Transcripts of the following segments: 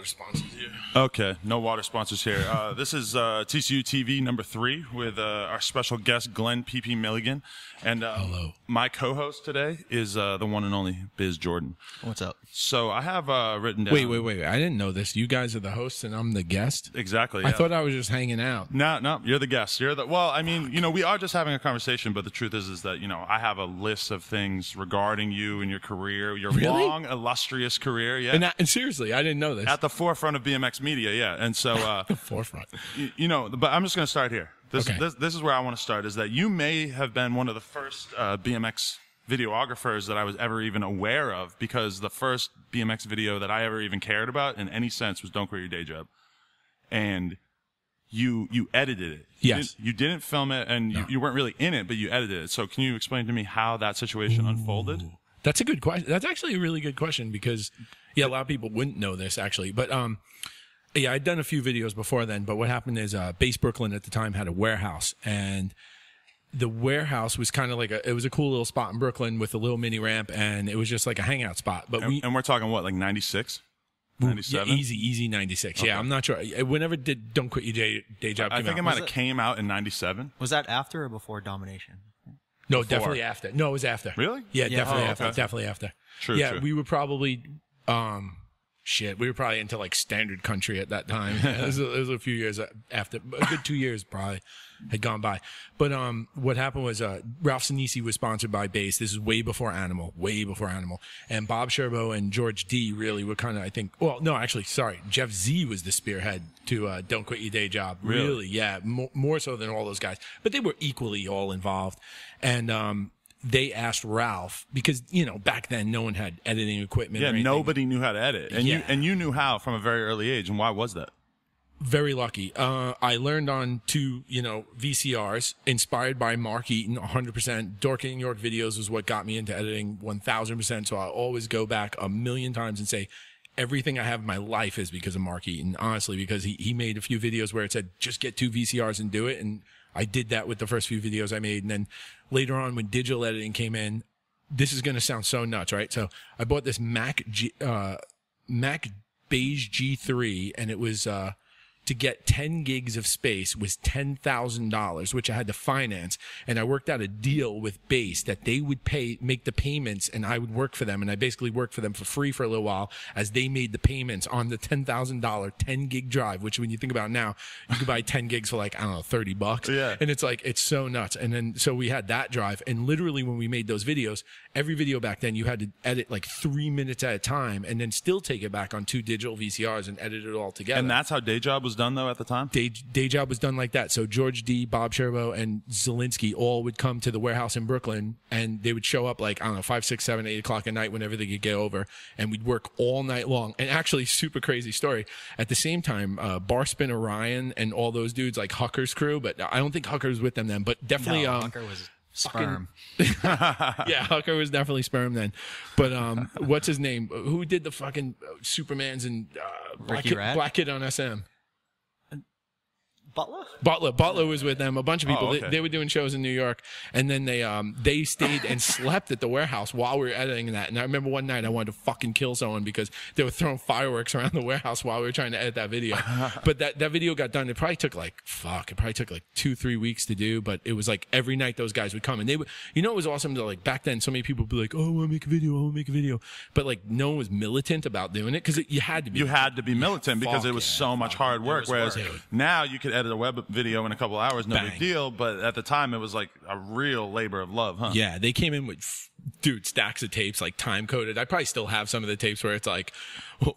Water sponsors here. Okay, no water sponsors here. This is TCU TV number 3 with our special guest Glenn PP Milligan, and hello. My co-host today is the one and only Biz Jordan. What's up? So I have written down. Wait! I didn't know this. You guys are the hosts and I'm the guest. Exactly. Yeah. I thought I was just hanging out. No, you're the guest. Well, I mean, you know, we are just having a conversation, but the truth is that, you know, I have a list of things regarding you and your career, your long, illustrious career. Yeah. And seriously, I didn't know this. At the forefront of BMX media, yeah. And so the forefront. You know, but I'm just going to start here. This is where I want to start, is that you may have been one of the first BMX videographers that I was ever even aware of, because the first BMX video that I ever even cared about in any sense was Don't Quit Your Day Job. And you edited it. Yes. You didn't film it, and you weren't really in it, but you edited it. So can you explain to me how that situation unfolded? That's a good question. That's actually a really good question, because yeah, a lot of people wouldn't know this actually. But yeah, I'd done a few videos before then, but what happened is Base Brooklyn at the time had a warehouse, and the warehouse was kind of like it was a cool little spot in Brooklyn with a little mini ramp, and it was just like a hangout spot. But we're talking what, like 96? 97? Yeah, easy 96. Okay. Yeah, I'm not sure. Whenever did Don't Quit Your Day Job came out? I think it might have came out in 97. Was that after or before Domination? No, before. Definitely after. No, it was after. Really? Yeah, yeah. Definitely after. Okay. Definitely after. True. Yeah, true. We were probably we were probably into like Standard Country at that time. It was a few years after, a good 2 years probably had gone by. But what happened was Ralph Sinisi was sponsored by Base. This is way before Animal. And Bob Scerbo and George D really were kind of, Jeff Z was the spearhead to Don't Quit Your Day Job. Really? Yeah, more so than all those guys. But they were equally all involved. And they asked Ralph, because, you know, back then no one had editing equipment. Yeah, nobody knew how to edit. And you knew how from a very early age. And why was that? Very lucky. I learned on 2, you know, VCRs, inspired by Mark Eaton, 100%. Dorking New York videos was what got me into editing 1,000%. So I always go back 1,000,000 times and say, everything I have in my life is because of Mark Eaton, honestly, because he made a few videos where it said, just get 2 VCRs and do it. And I did that with the first few videos I made. And then later on, when digital editing came in, this is going to sound so nuts, right? So I bought this Mac Beige G3, and it was, to get 10 gigs of space was $10,000, which I had to finance. And I worked out a deal with Base that they would make the payments, and I would work for them. And I basically worked for them for free for a little while as they made the payments on the $10,000 10 gig drive, which when you think about now, you could buy 10 gigs for like, I don't know, $30. Yeah. And it's like, it's so nuts. And then, so we had that drive. And literally when we made those videos, every video back then you had to edit like 3 minutes at a time and then still take it back on 2 digital VCRs and edit it all together. And that's how Day Job was done, though, at the time? Day Job was done like that. So George D, Bob Scerbo, and Zielinski all would come to the warehouse in Brooklyn, and they would show up like, I don't know, 5, 6, 7, 8 o'clock at night whenever they could get over, and we'd work all night long. And actually, super crazy story. At the same time, Bar Spin Orion and all those dudes, like Hucker's crew, but I don't think Hucker was with them then, but definitely... No, Hucker was sperm. Yeah, Hucker was definitely sperm then. But what's his name? Who did the fucking Supermans and Black Kid on SM? Butler was with them. A bunch of people. Oh, okay. They were doing shows in New York, and then they stayed and slept at the warehouse while we were editing that. And I remember one night I wanted to fucking kill someone because they were throwing fireworks around the warehouse while we were trying to edit that video. But that video got done. It probably took like It probably took like 2-3 weeks to do. But it was like every night those guys would come, and they would. You know, it was awesome to like back then. So many people would be like, "Oh, I want to make a video. I want to make a video," but like no one was militant about doing it because you had to be. You had to be militant because it was so much hard work. Whereas now you could edit a web video in a couple hours, no big deal. But at the time, it was like a real labor of love, huh? Yeah, they came in with, dude, stacks of tapes, like time coded. I probably still have some of the tapes where it's like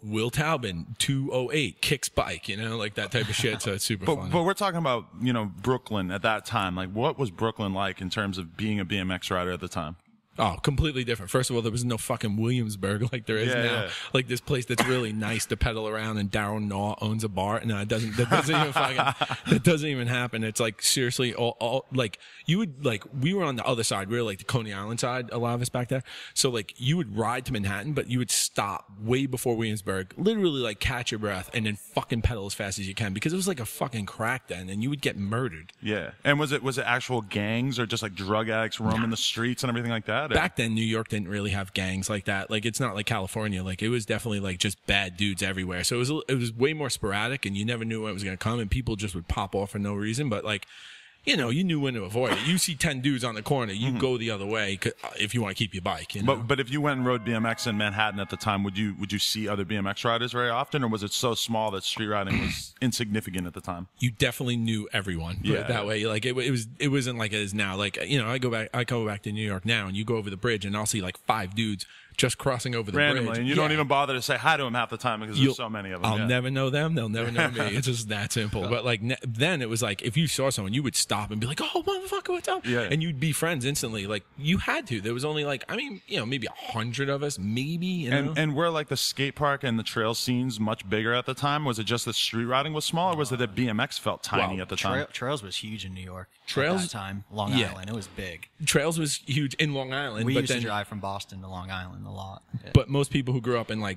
Will Taubin 208 kicks bike, you know, like that type of shit. So it's super fun. But we're talking about, you know, Brooklyn at that time. Like, what was Brooklyn like in terms of being a BMX rider at the time? Oh, completely different. First of all, there was no fucking Williamsburg like there is now. Yeah. Like this place that's really nice to pedal around, and Daryl Naw owns a bar. No, it doesn't. That doesn't even fucking. That doesn't even happen. It's like seriously, all like you would like. We were on the other side. We were like the Coney Island side. A lot of us back there. So like you would ride to Manhattan, but you would stop way before Williamsburg. Literally like catch your breath and then fucking pedal as fast as you can because it was like a fucking crack then, and you would get murdered. Yeah. And was it actual gangs or just like drug addicts roaming the streets and everything like that? got it. Back then, New York didn't really have gangs like that. Like, it's not like California. Like, it was definitely like just bad dudes everywhere. So it was way more sporadic, and you never knew when it was going to come, and people just would pop off for no reason. But like, you know, you knew when to avoid it. You see 10 dudes on the corner, you go the other way if you want to keep your bike. You know? But if you went and rode BMX in Manhattan at the time, would you see other BMX riders very often, or was it so small that street riding was insignificant at the time? You definitely knew everyone. Yeah, that way. Like it wasn't like it is now. Like, you know, I go back to New York now, and you go over the bridge, and I'll see like 5 dudes just crossing over the randomly bridge. And you don't even bother to say hi to them half the time because there's so many of them. I'll never know them. They'll never know me. It's just that simple. But like then it was like if you saw someone, you would stop and be like, oh, motherfucker, what's up? Yeah. And you'd be friends instantly. Like you had to. There was only like, I mean, you know, maybe 100 of us, maybe. You know? And were like the skate park and the trail scenes much bigger at the time? Was it just the street riding was small, or was it that BMX felt tiny at the time? Trails was huge in New York. Trails at that time, Long Island. It was big. Trails was huge in Long Island. We used to drive from Boston to Long Island a lot. Yeah. But most people who grew up in like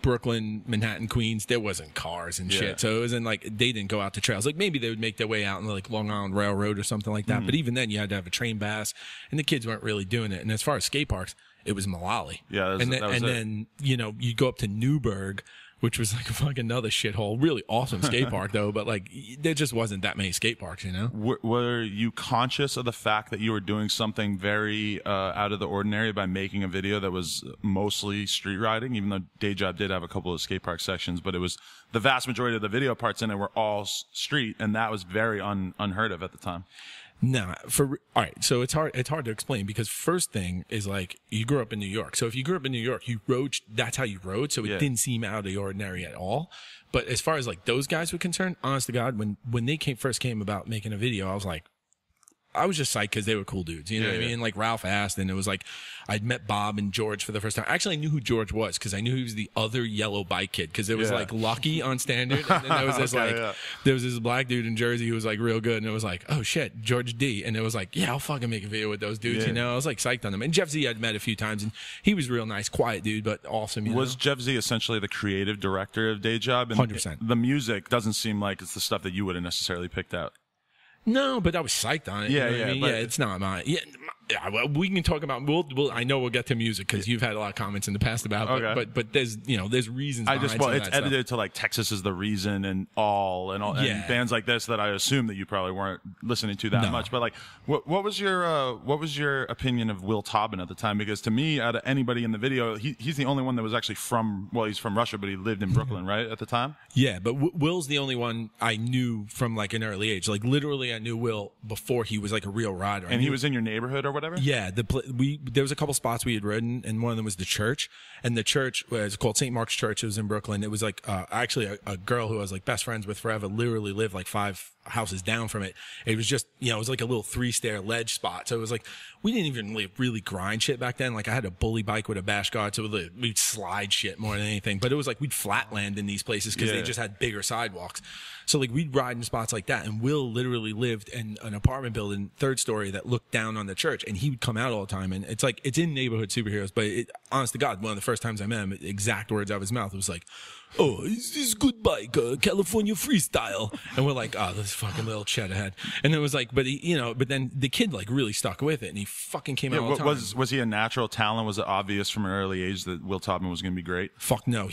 Brooklyn, Manhattan, Queens, there wasn't cars and shit. So it wasn't like they didn't go out to trails. Like maybe they would make their way out in like Long Island Railroad or something like that. But even then you had to have a train pass, and the kids weren't really doing it. And as far as skate parks, it was Mulally. Yeah. And then, you know, you go up to Newburgh, which was like a fucking another shithole. Really awesome skate park though, but like there just wasn't that many skate parks, you know? Were you conscious of the fact that you were doing something very out of the ordinary by making a video that was mostly street riding, even though Day Job did have a couple of skate park sections, but it was the vast majority of the video parts in it were all street, and that was very unheard of at the time? Nah, all right. So it's hard to explain, because first thing is like you grew up in New York. So if you grew up in New York, you rode. That's how you rode. So it didn't seem out of the ordinary at all. But as far as like those guys were concerned, honest to God, when they first came about making a video, I was just psyched because they were cool dudes. You know what I mean? Like Ralph asked, and it was like I'd met Bob and George for the first time. Actually, I knew who George was because I knew he was the other yellow bike kid, because it was like Lucky on Standard. And then there was this there was this black dude in Jersey who was like real good. And it was like, oh shit, George D. And it was like, yeah, I'll fucking make a video with those dudes. Yeah. You know, I was like psyched on them. And Jeff Z I'd met a few times, and he was real nice, quiet dude, but awesome. Was Jeff Z essentially the creative director of Day Job? 100%. The music doesn't seem like it's the stuff that you would have necessarily picked out. No, but I was psyched on it. It's not mine. Well, we can talk about. I know we'll get to music because you've had a lot of comments in the past about. But there's there's reasons. It's edited to like Texas Is the Reason and all and bands like this that I assume that you probably weren't listening to that much. But like, what was your opinion of Will Taubin at the time? Because to me, out of anybody in the video, he's the only one that was actually from. Well, he's from Russia, but he lived in Brooklyn, right, at the time. Yeah, but Will's the only one I knew from like an early age. Like literally. I knew Will before he was like a real rider. And he was in your neighborhood or whatever? Yeah. There was a couple spots we had ridden, and one of them was the church. And the church was called St. Mark's Church. It was in Brooklyn. It was like actually a girl who I was like best friends with forever literally lived like 5 houses down from it. It was just, you know, it was like a little 3-stair ledge spot. So it was like, we didn't even really grind shit back then. Like I had a bully bike with a bash guard, so we'd slide shit more than anything. But it was like we'd flatland in these places because they just had bigger sidewalks. So like we'd ride in spots like that. And Will literally lived in an apartment building, 3rd story, that looked down on the church. And he would come out all the time. And it's like, it's in Neighborhood Superheroes. But honest to God, one of the first times I met him, exact words out of his mouth, it was like, oh, this is good bike, California freestyle. And we're like, oh, this fucking little cheddar head. And it was like, but he, you know, but then the kid like really stuck with it, and he fucking came out all the time. Was he a natural talent? Was it obvious from an early age that Will Taubin was going to be great? Fuck no.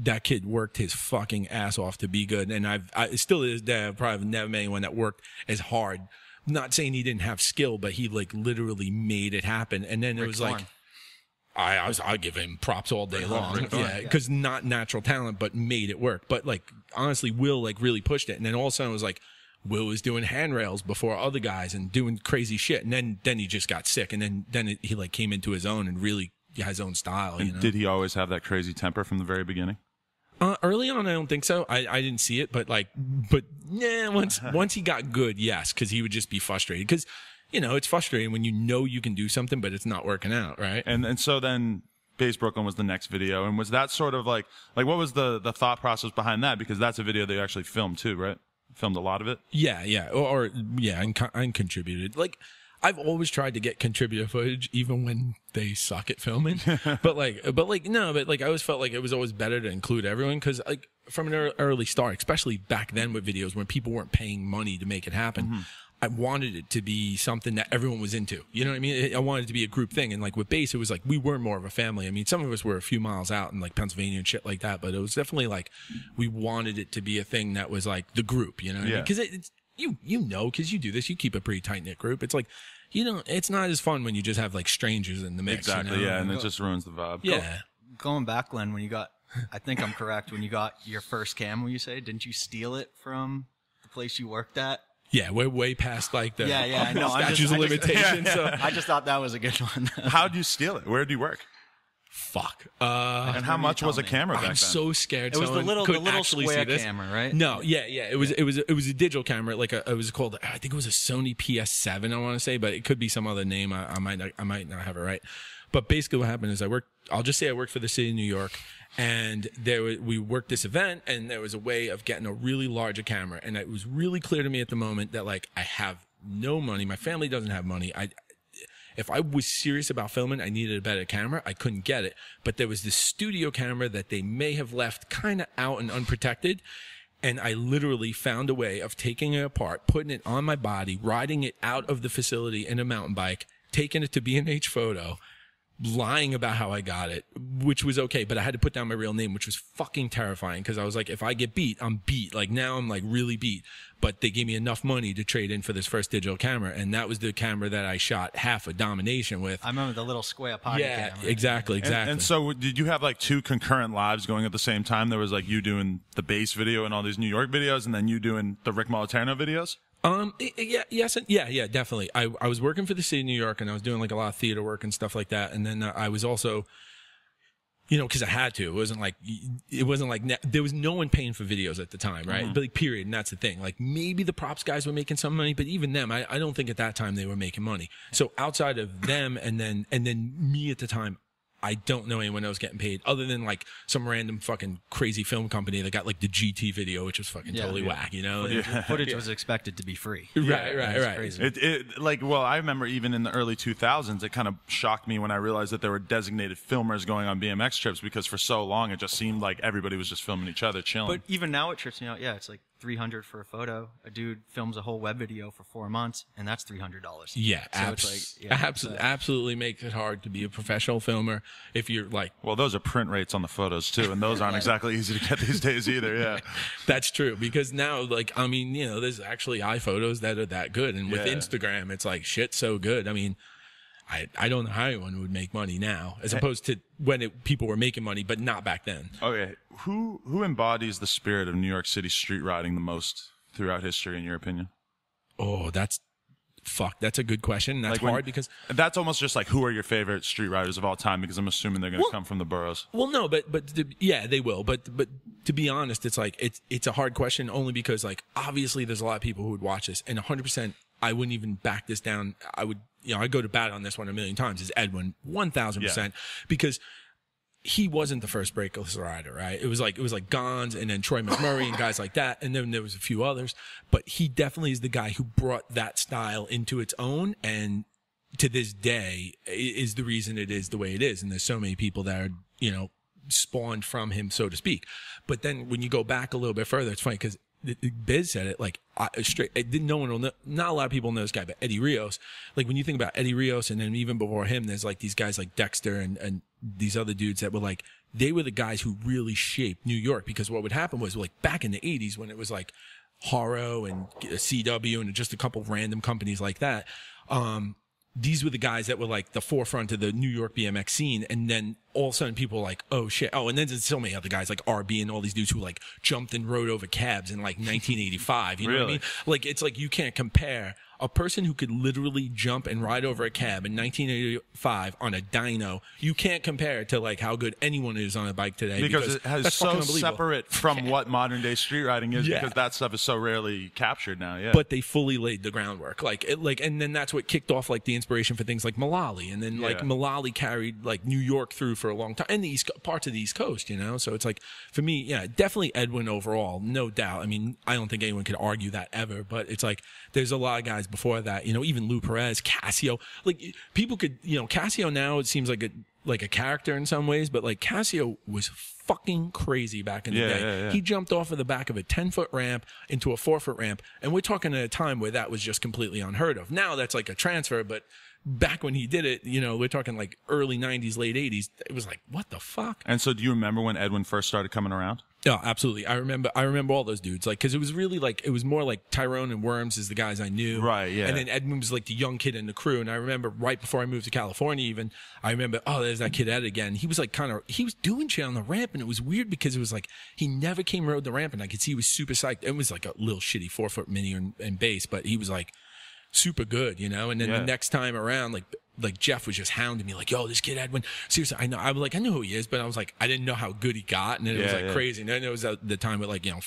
That kid worked his fucking ass off to be good. And I still to this day, I've probably never met anyone that worked as hard. I'm not saying he didn't have skill, but he like literally made it happen. And then it was like, I give him props all day long. Yeah, because not natural talent, but made it work. But like honestly, Will like really pushed it, and then all of a sudden it was like Will was doing handrails before other guys and doing crazy shit, and then he just got sick, and then he like came into his own and really had his own style. You know? Did he always have that crazy temper from the very beginning? Early on, I don't think so. I didn't see it, but once he got good, yes, because he would just be frustrated because. You know, it's frustrating when you know you can do something, but it's not working out, right? And so then Base Brooklyn was the next video. And was that sort of like what was the thought process behind that? Because that's a video they actually filmed too, right? Filmed a lot of it? Yeah. And contributed. Like, I've always tried to get contributor footage, even when they suck at filming. But I always felt like it was always better to include everyone because, like, from an early start, especially back then with videos when people weren't paying money to make it happen, I wanted it to be something that everyone was into. You know what I mean? I wanted it to be a group thing. And like with bass, it was like we were more of a family. I mean, some of us were a few miles out in like Pennsylvania and shit like that, but it was definitely like we wanted it to be a thing that was like the group, you know what I mean? Because it's, you know, because you do this, you keep a pretty tight-knit group. It's like, you know, it's not as fun when you just have like strangers in the mix. Exactly, you know? Yeah, and it just ruins the vibe. Yeah. Going back, Glenn, when you got, I think I'm correct, when you got your first camera, you say, didn't you steal it from the place you worked at? Yeah, we're way past like the statutes of limitation. Yeah, yeah. So. I just thought that was a good one. How'd you steal it? Where'd you work? Fuck. And how much was a camera back then? I'm so scared. It was the little square camera, right? No, yeah. It was a digital camera. Like it was called, I think it was a Sony PS7. I want to say, but it could be some other name. I might not have it right. But basically, what happened is I worked for the city of New York. And we worked this event, and there was a way of getting a really larger camera. And it was really clear to me at the moment that, like, I have no money. My family doesn't have money. If I was serious about filming, I needed a better camera. I couldn't get it. But there was this studio camera that they may have left kind of out and unprotected. And I literally found a way of taking it apart, putting it on my body, riding it out of the facility in a mountain bike, taking it to B&H Photo, lying about how I got it, which was okay, but I had to put down my real name, which was fucking terrifying because I was like, if I get beat, I'm beat. Like now I'm like really beat, but they gave me enough money to trade in for this first digital camera, and that was the camera that I shot half a Domination with. I remember the little square pocket camera. Yeah, exactly. And so did you have like two concurrent lives going at the same time? There was like you doing the bass video and all these New York videos, and then you doing the Rick Moliterno videos? Yeah, definitely. I was working for the city of New York, and I was doing like a lot of theater work and stuff like that. And then I was also, you know, because I had to. It wasn't like there was no one paying for videos at the time, right? Mm-hmm. But like, period. And that's the thing. Like maybe the props guys were making some money, but even them, I don't think at that time they were making money. So outside of them, and then me at the time, I don't know anyone else getting paid other than like some random fucking crazy film company that got like the GT video, which was fucking totally whack, you know? Footage was expected to be free. Right. Crazy. Well, I remember even in the early 2000s, it kind of shocked me when I realized that there were designated filmers going on BMX trips, because for so long it just seemed like everybody was just filming each other, chilling. But even now it trips me out. Yeah, it's like $300 for a photo. A dude films a whole web video for 4 months, and that's $300. Yeah, so absolutely makes it hard to be a professional filmer if you're like. Well, those are print rates on the photos too, and those aren't exactly easy to get these days either. Yeah, that's true, because now, like, I mean, you know, there's actually iPhotos that are that good, and with Instagram, it's like shit's so good. I mean, I don't know how anyone would make money now, as opposed to when people were making money, but not back then. Okay, who embodies the spirit of New York City street riding the most throughout history, in your opinion? Oh, that's a good question. That's like hard, because that's almost just like, who are your favorite street riders of all time? Because I'm assuming they're going to come from the boroughs. Well, no, but they will. But to be honest, it's like it's a hard question, only because, like, obviously there's a lot of people who would watch this, and 100%. I wouldn't even back this down. I would, you know, I go to bat on this one a million times, is Edwin, 1000%, because he wasn't the first breakless rider, right? It was like Gons, and then Troy McMurray and guys like that. And then there was a few others, but he definitely is the guy who brought that style into its own. And to this day is the reason it is the way it is. And there's so many people that are, you know, spawned from him, so to speak. But then when you go back a little bit further, it's funny because Biz said it, like, no one will know, not a lot of people know this guy, but Eddie Rios. Like, when you think about Eddie Rios, and then even before him, there's like these guys like Dexter and these other dudes that were like, they were the guys who really shaped New York, because what would happen was, like, back in the 80s when it was like Haro and CW and just a couple of random companies like that, these were the guys that were like the forefront of the New York BMX scene. And then all of a sudden people were like, oh shit. Oh, and then there's so many other guys like RB and all these dudes who like jumped and rode over cabs in like 1985. You know what I mean? Like, it's like, you can't compare a person who could literally jump and ride over a cab in 1985 on a dyno. You can't compare it to like how good anyone is on a bike today, because it has so separate from what modern day street riding is, because that stuff is so rarely captured now. Yeah, but they fully laid the groundwork. And then that's what kicked off like the inspiration for things like Mulally, and then like Mulally carried like New York through for a long time, and the parts of the East Coast, you know. So it's like, for me, yeah, definitely Edwin overall, no doubt. I mean, I don't think anyone could argue that ever. But it's like, there's a lot of guys before that, you know, even Lou Perez, Cassio. Like, people could, you know, Cassio now, it seems like a like a character in some ways, but like Cassio was fucking crazy back in the day. Yeah, yeah. He jumped off of the back of a 10-foot ramp into a 4-foot ramp. And we're talking at a time where that was just completely unheard of. Now that's like a transfer, but back when he did it, you know, we're talking like early 90s, late 80s. It was like, what the fuck? And so do you remember when Edwin first started coming around? No, absolutely. I remember all those dudes. Like, cause it was really like, it was more like Tyrone and Worms is the guys I knew. Right. Yeah. And then Edmund was like the young kid in the crew. And I remember right before I moved to California, even I remember, oh, there's that kid Ed again. He was like kind of, he was doing shit on the ramp, and it was weird because it was like, he never came rode the ramp, and I could see he was super psyched. It was like a little shitty 4-foot mini and bass, but he was like super good, you know? And then the next time around, like Jeff was just hounding me like, yo, this kid Edwin, seriously, I know, I was like, I knew who he is, but I was like, I didn't know how good he got. And then it was like crazy. And then it was the time with like, you know,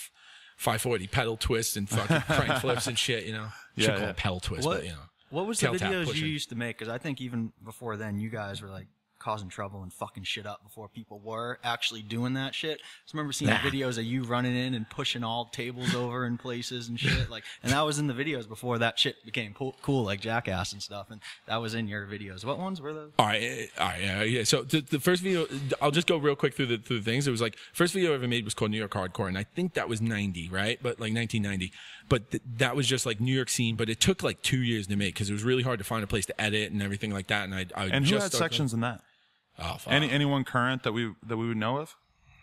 540 pedal twists and fucking crank flips and shit, you know? Yeah, should call it pedal twist, but you know. What was the videos you used to make? Because I think even before then, you guys were like causing trouble and fucking shit up before people were actually doing that shit. I just remember seeing videos of you running in and pushing all tables over in places and shit. Like, and that was in the videos before that shit became cool, like Jackass and stuff. And that was in your videos. What ones were those? All right. So the first video, I'll just go real quick through the things. It was like, first video I ever made was called New York Hardcore, and I think that was 90, right? But like 1990. But that was just like New York scene. But it took like 2 years to make because it was really hard to find a place to edit and everything like that. And I who had sections in that? Oh, anyone current that we would know of?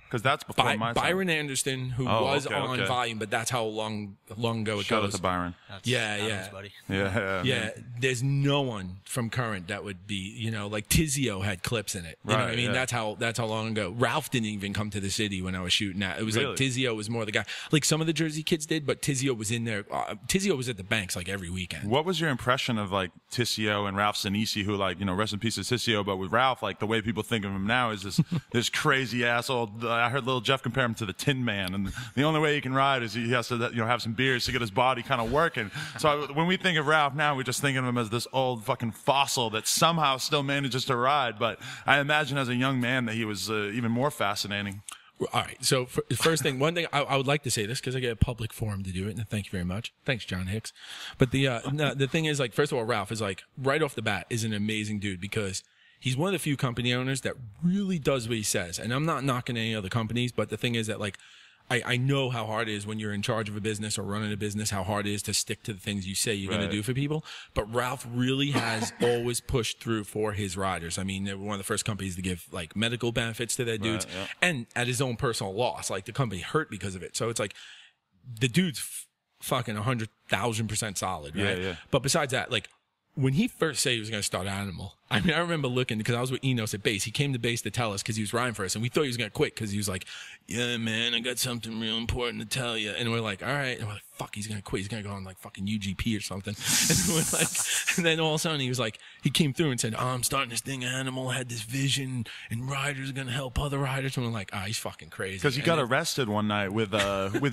Because that's before my time. Byron Anderson, who was on Volume, but that's how long ago it goes. Shout out to Byron. That's Adam's buddy. Yeah. There's no one from current that would be, you know, like Tizio had clips in it. You know what I mean? Yeah. That's how long ago. Ralph didn't even come to the city when I was shooting that. It was like Tizio was more the guy. Like some of the Jersey kids did, but Tizio was in there. Tizio was at the Banks like every weekend. What was your impression of like Tizio and Ralph Sinisi, who like, you know, rest in peace to Tizio, but with Ralph, like the way people think of him now is this crazy asshole. I heard little Jeff compare him to the Tin Man, and the only way he can ride is he has to, you know, have some beers to get his body kind of working. So when we think of Ralph now, we just think of him as this old fucking fossil that somehow still manages to ride. But I imagine as a young man that he was even more fascinating. All right. So one thing I would like to say this because I get a public forum to do it, and thank you very much. Thanks, John Hicks. But the thing is, like, first of all, Ralph is like right off the bat is an amazing dude because he's one of the few company owners that really does what he says. And I'm not knocking any other companies, but the thing is that like, I know how hard it is when you're in charge of a business or running a business, how hard it is to stick to the things you say you're going to do for people. But Ralph really has always pushed through for his riders. I mean, they were one of the first companies to give like medical benefits to their dudes and at his own personal loss, like the company hurt because of it. So it's like the dude's fucking 100,000% solid. Right? Yeah. But besides that, like, when he first said he was going to start Animal, I mean, I remember looking because I was with Enos at Base. He came to Base to tell us because he was riding for us, and we thought he was going to quit because he was like, "Yeah, man, I got something real important to tell you." And we're like, "All right," and we're like, "Fuck, he's going to quit. He's going to go on like fucking UGP or something." And we're like, and then all of a sudden he was like, he came through and said, "Oh, I'm starting this thing. Animal had this vision, and riders are going to help other riders." And we're like, "Ah, oh, he's fucking crazy." Because he got arrested one night with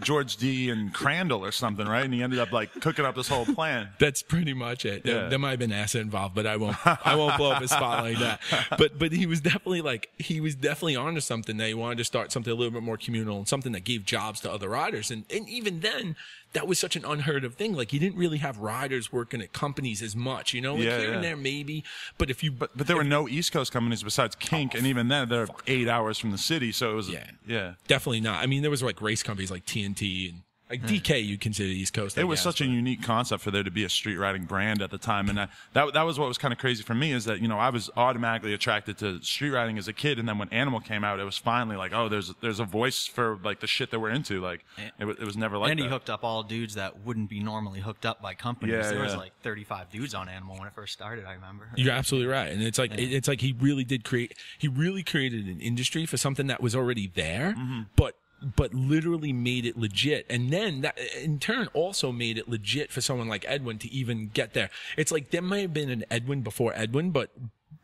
George D and Crandall or something, right? And he ended up like cooking up this whole plan. That's pretty much it. Yeah. There might have been acid involved, but I won't blow up a spot like that. But he was definitely onto something that he wanted to start something a little bit more communal and something that gave jobs to other riders. And even then, that was such an unheard of thing. Like, you didn't really have riders working at companies as much, you know, like here and there maybe. But if you, but there were no East Coast companies besides Kink, and even then they're 8 hours from the city, so it was definitely not. I mean, there was like race companies like TNT and like DK, you consider East Coast. It was such a unique concept for there to be a street riding brand at the time, and that was what was kind of crazy for me is that, you know, I was automatically attracted to street riding as a kid, and then when Animal came out, it was finally like, oh, there's a voice for like the shit that we're into. Like it was never like. And he hooked up all dudes that wouldn't be normally hooked up by companies. Yeah, there was like 35 dudes on Animal when it first started. I remember. You're absolutely right, and it's like it's like he really did create. He really created an industry for something that was already there, but literally made it legit. And then that in turn also made it legit for someone like Edwin to even get there. It's like there may have been an Edwin before Edwin, but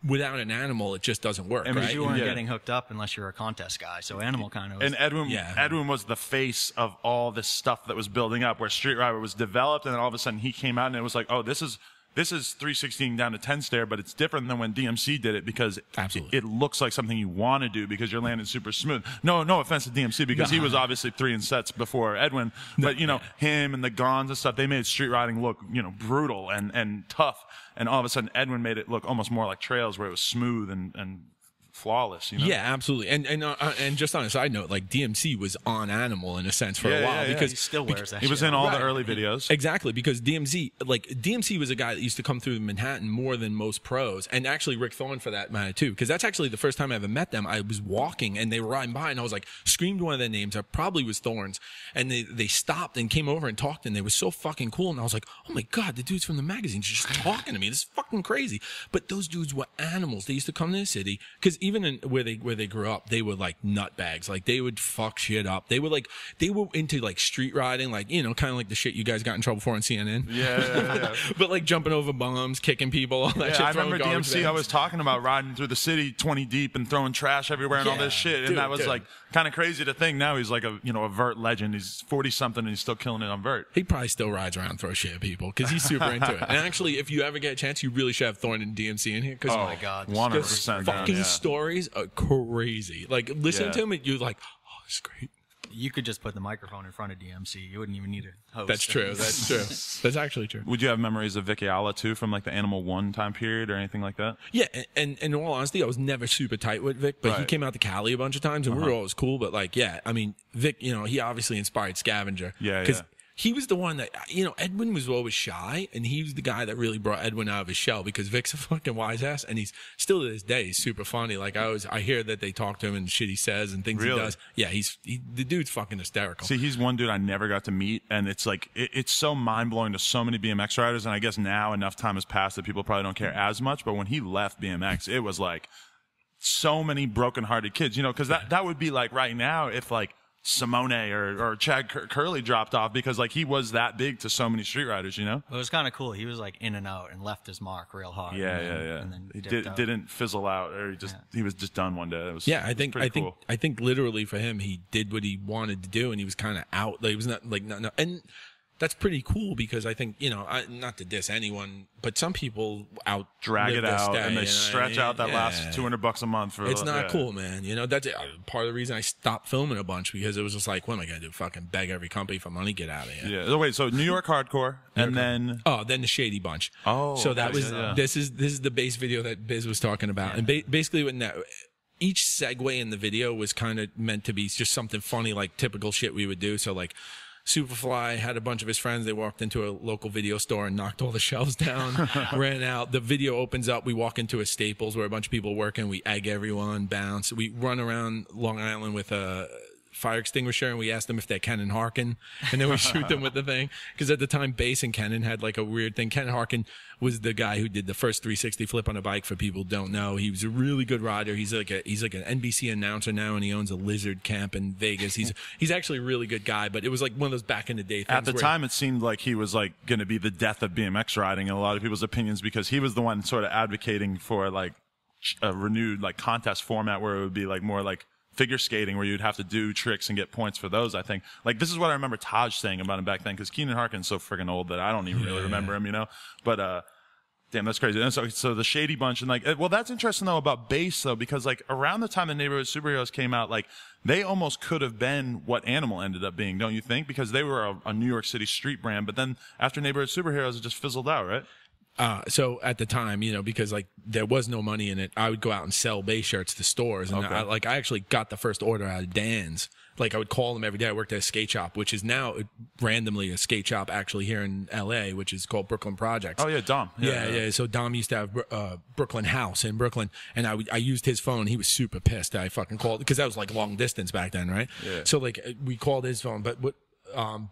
without an Animal, it just doesn't work. And right? You weren't getting hooked up unless you were a contest guy. So Animal kind of was. And Edwin was the face of all this stuff that was building up where Street Rider was developed. And then all of a sudden he came out and it was like, oh, this is 316 down to 10 stair, but it's different than when DMC did it because it looks like something you want to do because you're landing super smooth. No offense to DMC because he was obviously 3 in sets before Edwin, but you know, him and the Gons and stuff, they made street riding look, you know, brutal and tough. And all of a sudden Edwin made it look almost more like trails where it was smooth and flawless, you know? Yeah, absolutely. And just on a side note, like DMC was on Animal in a sense for a while, because he still wears that. It was in all the early videos. Exactly, because DMC was a guy that used to come through Manhattan more than most pros, and actually Rick Thorne for that matter too, because that's actually the first time I ever met them. I was walking and they were riding by, and I was like, screamed one of their names. I probably was Thorne's, and they stopped and came over and talked, and they were so fucking cool. And I was like, oh my god, the dudes from the magazine's just talking to me. This is fucking crazy. But those dudes were animals. They used to come to the city, because even in where they grew up, they were like nutbags. Like they would fuck shit up. They were into like street riding, like, you know, kind of like the shit you guys got in trouble for on CNN. Yeah. But like jumping over bums, kicking people, all that shit. I remember DMC. I was talking about riding through the city 20 deep and throwing trash everywhere and all this shit. And dude, that was like kind of crazy to think. Now he's like a Vert legend. He's 40 something and he's still killing it on Vert. He probably still rides around and throws shit at people because he's super into it. And actually, if you ever get a chance, you really should have Thorne and DMC in here. Because oh my god, 100%. Fucking stories are crazy. Like listening to him, and you're like, oh, it's great. You could just put the microphone in front of DMC. You wouldn't even need a host. That's true. That's true. That's actually true. Would you have memories of Vic Ayala too, from like the Animal One time period or anything like that? Yeah, and in all honesty, I was never super tight with Vic, but he came out to Cali a bunch of times, and we were always cool. But like, I mean, Vic, you know, he obviously inspired Scavenger. Yeah, yeah. He was the one that, you know, Edwin was always shy, and he was the guy that really brought Edwin out of his shell, because Vic's a fucking wise ass, and he's still to this day, he's super funny. Like I hear that they talk to him and shit he says and things he does. Yeah, the dude's fucking hysterical. See, he's one dude I never got to meet, and it's like, it's so mind-blowing to so many BMX riders, and I guess now enough time has passed that people probably don't care as much, but when he left BMX, it was like so many broken-hearted kids, you know, because that would be like right now if like Simone or Chad Curley dropped off, because like he was that big to so many street riders, you know. It was kind of cool. He was like in and out and left his mark real hard. Yeah, and then, and then he didn't fizzle out, or he just he was just done one day. It was, I think literally for him, he did what he wanted to do, and he was kind of out. Like he was not like no, and that's pretty cool, because I think, you know, not to diss anyone, but some people out drag it out and they stretch out that last $200 a month. For it's not cool, man. You know, that's part of the reason I stopped filming a bunch, because it was just like, what am I gonna do? Fucking beg every company for money? Get out of here. Yeah. So wait, so New York Hardcore, and then then the Shady Bunch. Oh, so that was this is the Base video that Biz was talking about, and basically when that. Each segue in the video was kind of meant to be just something funny, like typical shit we would do. So like, Superfly had a bunch of his friends. They walked into a local video store and knocked all the shelves down, ran out. The video opens up. We walk into a Staples where a bunch of people work, and we egg everyone, bounce. We run around Long Island with a fire extinguisher, and we ask them if they're Ken and Harkin, and then we shoot them with the thing. Because at the time, Bass and Kenan had like a weird thing. Ken Harkin was the guy who did the first 360 flip on a bike, for people who don't know. He was a really good rider. He's like an NBC announcer now, and he owns a lizard camp in Vegas. He's actually a really good guy, but it was like one of those back in the day things. At the time, it seemed like he was like going to be the death of BMX riding in a lot of people's opinions, because he was the one sort of advocating for like a renewed like contest format, where it would be like more like figure skating, where you'd have to do tricks and get points for those. I think like this is what I remember Taj saying about him back then, because Kenan Harkin's so friggin' old that I don't even really remember him, you know. But damn, that's crazy. And so the Shady Bunch, and like, well, that's interesting though about Base though, because like around the time the Neighborhood Superheroes came out, like they almost could have been what Animal ended up being, don't you think? Because they were a New York City street brand, but then after Neighborhood Superheroes, it just fizzled out, right? So at the time, you know, because like there was no money in it, I would go out and sell Base shirts to stores. And I actually got the first order out of Dan's. Like I would call them every day. I worked at a skate shop, which is now randomly a skate shop actually here in L.A., which is called Brooklyn Projects. Oh, yeah, Dom. Yeah. So Dom used to have Brooklyn House in Brooklyn, and I used his phone. He was super pissed that I fucking called, because that was like long distance back then, right? Yeah. So like we called his phone. But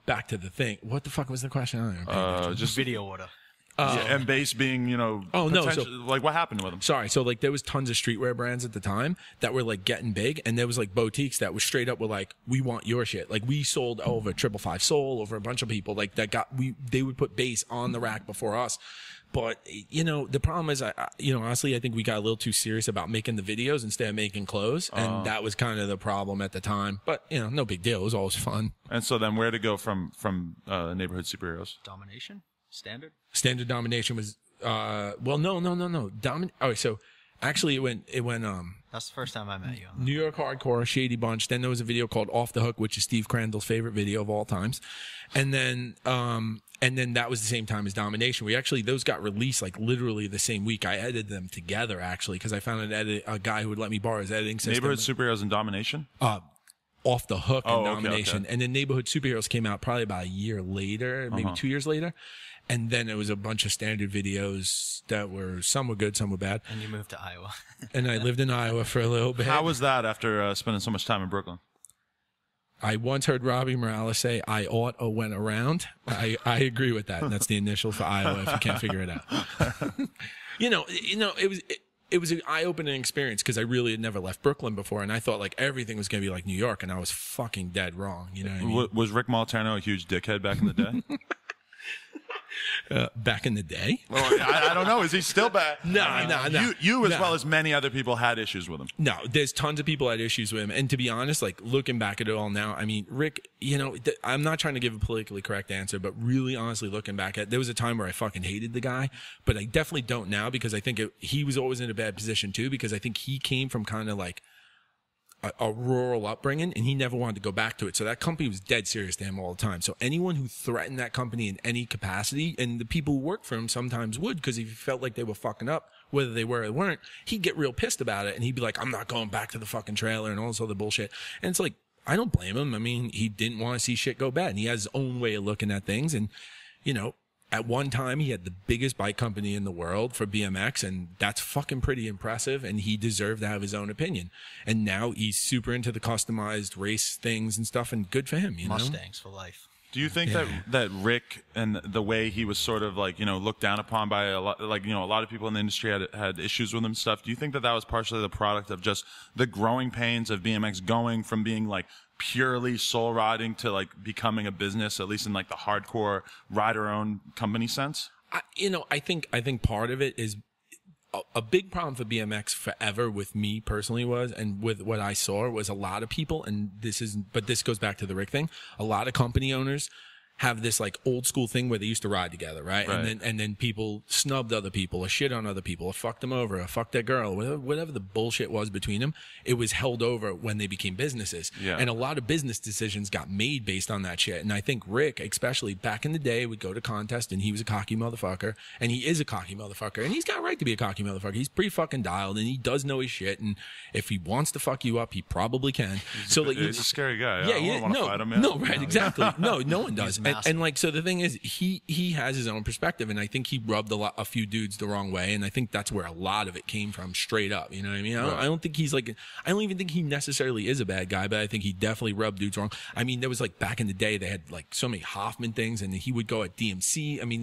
back to the thing. What the fuck was the question? I don't know. Just video order. And Base being, you know, like what happened with them? Sorry. So like there was tons of streetwear brands at the time that were like getting big, and there was like boutiques that were straight up were like, we want your shit. Like we sold over 555 Soul, over a bunch of people like that they would put Base on the rack before us. But, you know, the problem is, you know, honestly, I think we got a little too serious about making the videos instead of making clothes. And that was kind of the problem at the time. But, you know, no big deal. It was always fun. And so then where to go from Neighborhood Superheroes? Domination? Standard? Standard Domination was well no. All right, so actually it went That's the first time I met you. New York Hardcore, Shady Bunch. Then there was a video called Off the Hook, which is Steve Crandall's favorite video of all times. And then that was the same time as Domination. We actually, those got released like literally the same week. I edited them together actually because I found a guy who would let me borrow his editing system. Neighborhood Superheroes and Domination? Off the Hook and Domination. Okay, okay. And then Neighborhood Superheroes came out probably about a year later, maybe 2 years later. And then it was a bunch of Standard videos that were, some were good, some were bad. And you moved to Iowa. And I lived in Iowa for a little bit. How was that after spending so much time in Brooklyn? I once heard Robbie Morales say, I ought or went around. I agree with that. And that's the initial for Iowa if you can't figure it out. you know, it was an eye-opening experience because I really had never left Brooklyn before, and I thought like everything was going to be like New York, and I was fucking dead wrong. You know what I mean? Was Rick Moliterno a huge dickhead back in the day? Back in the day? Well, I don't know. Is he still back? No. You, as well as many other people, had issues with him. No, there's tons of people had issues with him. And to be honest, like looking back at it all now, I mean, Rick, you know, I'm not trying to give a politically correct answer, but really honestly looking back at it, there was a time where I fucking hated the guy, but I definitely don't now because I think he was always in a bad position too because I think he came from kind of like a rural upbringing, and he never wanted to go back to it. So that company was dead serious to him all the time. So anyone who threatened that company in any capacity, and the people who worked for him sometimes would, because if he felt like they were fucking up, whether they were or weren't, he'd get real pissed about it, and he'd be like, I'm not going back to the fucking trailer and all this other bullshit. And it's like, I don't blame him. I mean, he didn't want to see shit go bad, and he has his own way of looking at things. And, you know, at one time, he had the biggest bike company in the world for BMX, and that's fucking pretty impressive, and he deserved to have his own opinion. And now he's super into the customized race things and stuff, and good for him, you know? Mustangs for life. Do you think that Rick and the way he was sort of like, you know, looked down upon by a lot, like, you know, a lot of people in the industry had issues with him and stuff. Do you think that was partially the product of just the growing pains of BMX going from being like purely soul riding to like becoming a business, at least in like the hardcore rider-owned company sense? I think part of it is a big problem for BMX forever with me personally was, and with what I saw was a lot of people, and this goes back to the Rick thing. A lot of company owners have this like old school thing where they used to ride together, right? And then people snubbed other people or shit on other people or fucked them over or fucked that girl, whatever the bullshit was between them, it was held over when they became businesses. Yeah. And a lot of business decisions got made based on that shit. And I think Rick, especially back in the day, would go to contests, and he was a cocky motherfucker, and he is a cocky motherfucker, and he's got a right to be a cocky motherfucker. He's pretty fucking dialed, and he does know his shit, and if he wants to fuck you up, he probably can. He's a scary guy. No, no one does. And like, so the thing is, he has his own perspective, and I think he rubbed a few dudes the wrong way, and I think that's where a lot of it came from, straight up. You know what I mean? I don't think he's like, I don't even think he necessarily is a bad guy, but I think he definitely rubbed dudes wrong. I mean, there was like back in the day, they had like so many Hoffman things, and he would go at DMC. I mean,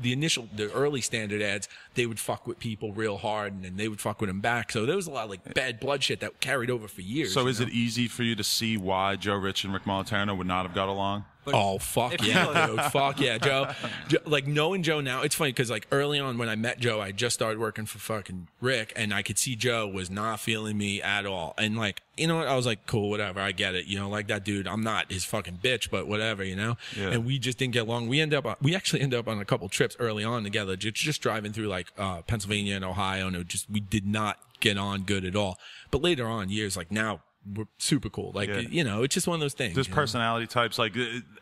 the early Standard ads, they would fuck with people real hard, and then they would fuck with him back. So there was a lot of like bad blood shit that carried over for years. So is it easy for you to see why Joe Rich and Rick Moliterno would not have got along? Oh, fuck yeah, dude. Fuck yeah, Joe. Like, knowing Joe now, it's funny because, like, early on when I met Joe, I just started working for fucking Rick, and I could see Joe was not feeling me at all. And, like, you know what? I was like, cool, whatever. I get it. You know, like that dude, I'm not his fucking bitch, but whatever, you know? Yeah. And we just didn't get along. We actually ended up on a couple trips early on together, just driving through, like, Pennsylvania and Ohio, and we did not get on good at all. But later on, years, like, now, we're super cool. Like, you know, it's just one of those things. There's personality types. Like,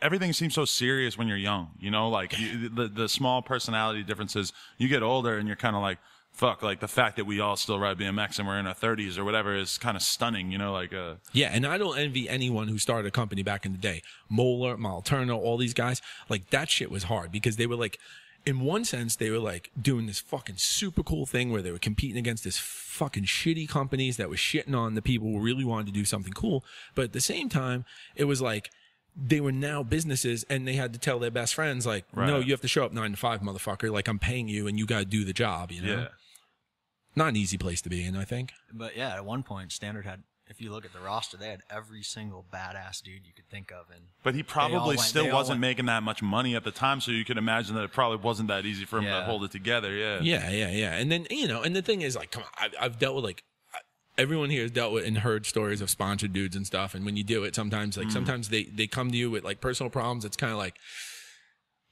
everything seems so serious when you're young, you know, like the small personality differences. You get older and you're kind of like, fuck, like the fact that we all still ride BMX and we're in our 30s or whatever is kind of stunning, you know, like. Yeah, and I don't envy anyone who started a company back in the day. Moeller, Moliterno, all these guys. Like, that shit was hard because they were like, in one sense, they were like doing this fucking super cool thing where they were competing against this fucking shitty companies that was shitting on the people who really wanted to do something cool. But at the same time, it was like they were now businesses, and they had to tell their best friends, like, no, you have to show up 9 to 5, motherfucker. Like, I'm paying you, and you got to do the job, you know? Yeah. Not an easy place to be in, I think. But yeah, at one point, Standard had, if you look at the roster, they had every single badass dude you could think of. But he probably still wasn't making that much money at the time, so you can imagine that it probably wasn't that easy for him to hold it together. Yeah. And then, you know, and the thing is, like, come on, I've dealt with, like, everyone here has dealt with and heard stories of sponsored dudes and stuff, and when you do it, sometimes, like, sometimes they come to you with, like, personal problems. It's kind of like,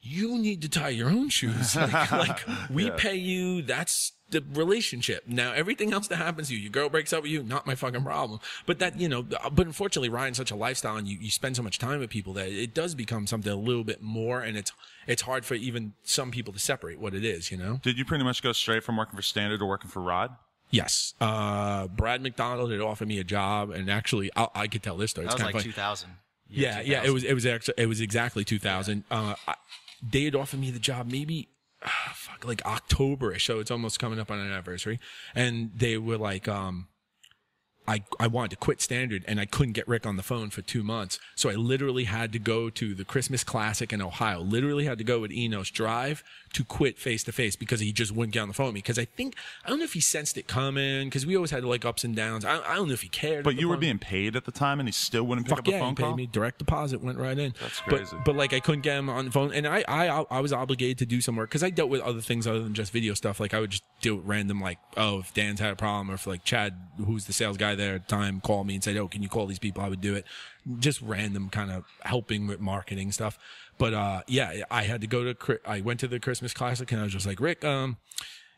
you need to tie your own shoes. Like, we pay you, that's the relationship. Now, everything else that happens to you, your girl breaks up with you, not my fucking problem. But that, you know, but unfortunately, Ryan's such a lifestyle, and you spend so much time with people that it does become something a little bit more, and it's hard for even some people to separate what it is, you know? Did you pretty much go straight from working for Standard to working for Ride? Yes. Brad McDonald had offered me a job, and actually, I could tell this story. It's that was like 2000. Yeah, 2000. Yeah, it was exactly 2000. Yeah. They had offered me the job maybe... like October-ish, so it's almost coming up on an anniversary. And they were like, I wanted to quit Standard, and I couldn't get Rick on the phone for 2 months. So I literally had to go to the Christmas Classic in Ohio, literally had to go with Enos Drive to quit face-to-face because he just wouldn't get on the phone with me. Because I don't know if he sensed it coming, because we always had like ups and downs. I don't know if he cared. But you were being paid at the time, and he still wouldn't pick up the phone call? Yeah, he paid me. Direct deposit went right in. That's crazy. But like I couldn't get him on the phone. And I was obligated to do some work because I dealt with other things other than just video stuff. Like I would just deal with random, like, oh, if Dan's had a problem, or if like Chad, who's the sales guy there at the time, called me and said, oh, can you call these people? I would do it. Just random kind of helping with marketing stuff. But yeah, I went to the Christmas Classic, and I was just like, Rick,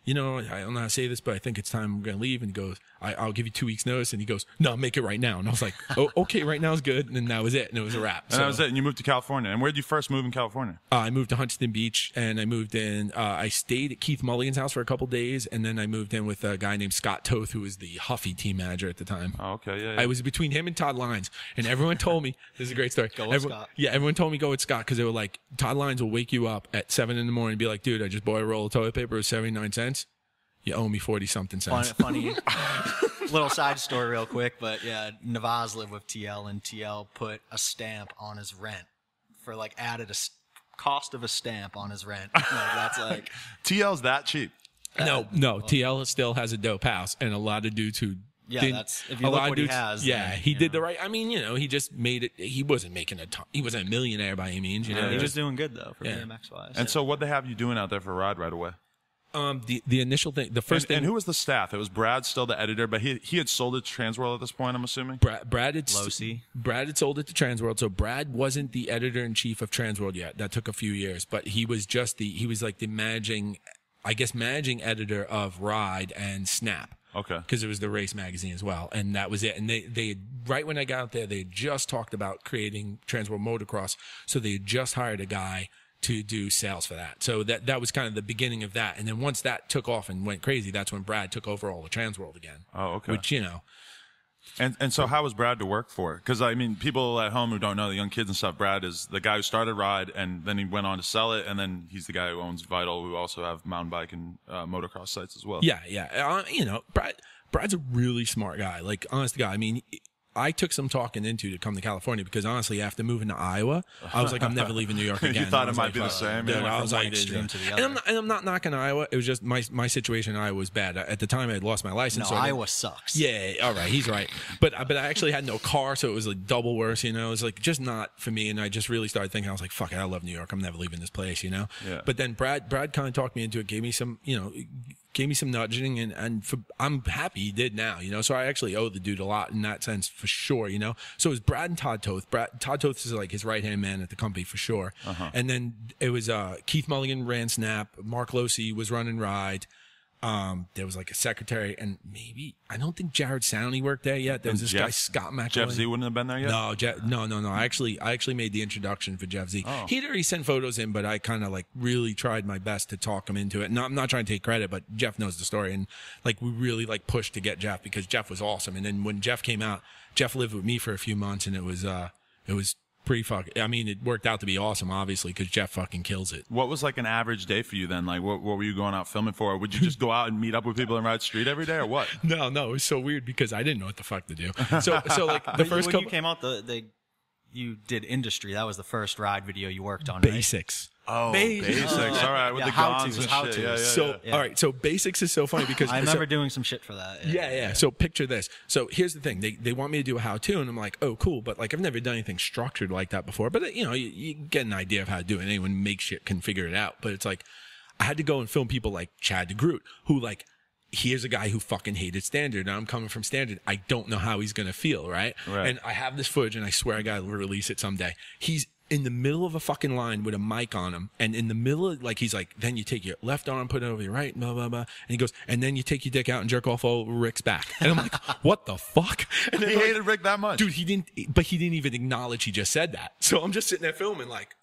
you know, I don't know how to say this, but I think it's time we're going to leave. And he goes, I'll give you 2 weeks notice. And he goes, no, make it right now. And I was like, oh, okay, right now is good. And then that was it. And it was a wrap. And that was it. And you moved to California. And where did you first move in California? I moved to Huntington Beach, and I moved in. I stayed at Keith Mulligan's house for a couple days. And then I moved in with a guy named Scott Toth, who was the Huffy team manager at the time. Oh, okay. Yeah, yeah. I was between him and Todd Lyons. And everyone told me, this is a great story. Go with Scott. Yeah, everyone told me go with Scott because they were like, Todd Lyons will wake you up at 7 in the morning and be like, dude, I just bought a roll of toilet paper. It was 79 cents. You owe me 40-something cents. Funny little side story real quick, but yeah, Navaz lived with TL, and TL put a stamp on his rent for like added a cost of a stamp on his rent. Like, that's like... TL's that cheap. No, TL still has a dope house, and a lot of dudes who... Yeah, that's if you look what he has. Yeah, he did the right. I mean, you know, he just made it. He wasn't making a ton. He wasn't a millionaire by any means. You know, he was doing good though for BMX wise. And so, what they have you doing out there for Ride right away? The initial thing, the first thing, and who was the staff? It was Brad, still the editor, but he had sold it to Transworld at this point, I'm assuming. Brad had sold it to Transworld, so Brad wasn't the editor in chief of Transworld yet. That took a few years, but he was just the like the managing editor of Ride and Snap. Okay. Because it was the race magazine as well, and that was it. And they right when I got out there, they had just talked about creating Transworld Motocross, so they had just hired a guy to do sales for that. So that was kind of the beginning of that. And then once that took off and went crazy, that's when Brad took over all the Transworld again. Oh, okay. Which, you know. And so how was Brad to work for? Because, I mean, people at home who don't know, the young kids and stuff, Brad is the guy who started Ride, and then he went on to sell it, and then he's the guy who owns Vital, who also have mountain bike and motocross sites as well. Yeah, yeah. You know, Brad's a really smart guy. Like, honest guy. I mean... I took some talking into to come to California because, honestly, after moving to Iowa, I was like, I'm never leaving New York again. You thought it might be the same? Dude, I was like, extreme to the other. And I'm not knocking Iowa. It was just my situation in Iowa was bad. At the time, I had lost my license. No, Iowa sucks. Yeah, all right. He's right. But I actually had no car, so it was like double worse, you know. It was like just not for me, and I just really started thinking, I was like, fuck it, I love New York. I'm never leaving this place, you know. Yeah. But then Brad kind of talked me into it, gave me some, you know, gave me some nudging, and I'm happy he did now, you know. So I actually owe the dude a lot in that sense for sure, you know. So it was Brad and Todd Toth. Todd Toth is like his right-hand man at the company for sure. Uh-huh. And then it was Keith Mulligan ran Snap. Mark Losey was running Ride. There was like a secretary, and maybe I don't think Jared Sowney worked there yet. There was this guy Scott McElwain. Jeff Z wouldn't have been there yet. No, no. I actually made the introduction for Jeff Z. Oh. He'd already sent photos in, but I kind of like really tried my best to talk him into it. And I'm not trying to take credit, but Jeff knows the story, and like we really like pushed to get Jeff because Jeff was awesome. And then when Jeff came out, Jeff lived with me for a few months, and it was pretty fucking, I mean, it worked out to be awesome, obviously, because Jeff fucking kills it. What was like an average day for you then? Like, what were you going out filming for? Would you just go out and meet up with people and ride street every day, or what? No, it was so weird because I didn't know what the fuck to do. So like the first couple, you came out, you did Industry. That was the first Ride video you worked on. Basics. Right? Oh, Basics. All right, with the guns and shit. Yeah, yeah, so, yeah. All right, so Basics is so funny because... I remember doing some shit for that. Yeah. So picture this. So here's the thing. They want me to do a how-to, and I'm like, oh, cool, but like I've never done anything structured like that before. But, you know, you get an idea of how to do it. Anyone makes shit can figure it out. But it's like I had to go and film people like Chad DeGroot, who like... Here's a guy who fucking hated Standard. Now I'm coming from Standard. I don't know how he's going to feel, right? And I have this footage, and I swear I got to release it someday. He's in the middle of a fucking line with a mic on him, and in the middle of, like, he's like, then you take your left arm, put it over your right, blah, blah, blah. And he goes, and then you take your dick out and jerk off over Rick's back. And I'm like, what the fuck? And he hated Rick that much. Dude, he didn't, but he didn't even acknowledge he just said that. So I'm just sitting there filming like,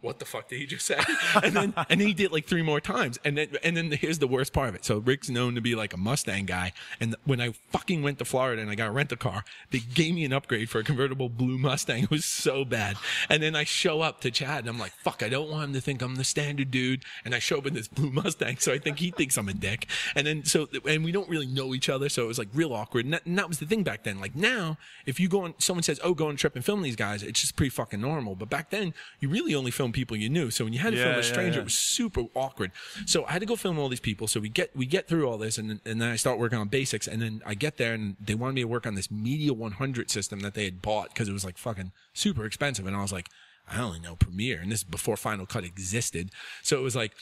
what the fuck did he just say? And then he did like 3 more times. And then here's the worst part of it. So Rick's known to be like a Mustang guy. And when I fucking went to Florida and I got a rental car, they gave me an upgrade for a convertible blue Mustang. It was so bad. And then I show up to Chad and I'm like, fuck, I don't want him to think I'm the standard dude. And I show up in this blue Mustang. So I think he thinks I'm a dick. And then, so, and we don't really know each other. So it was like real awkward. And that was the thing back then. Like now, if you go on, someone says, oh, go on a trip and film these guys, it's just pretty fucking normal. But back then, you really only film people you knew. So when you had to film a stranger, it was super awkward. So I had to go film all these people. So we get through all this, and then I start working on basics. And then I get there, and they wanted me to work on this Media 100 system that they had bought because it was like fucking super expensive. And I was like, I only know Premiere, and this is before Final Cut existed. So it was like,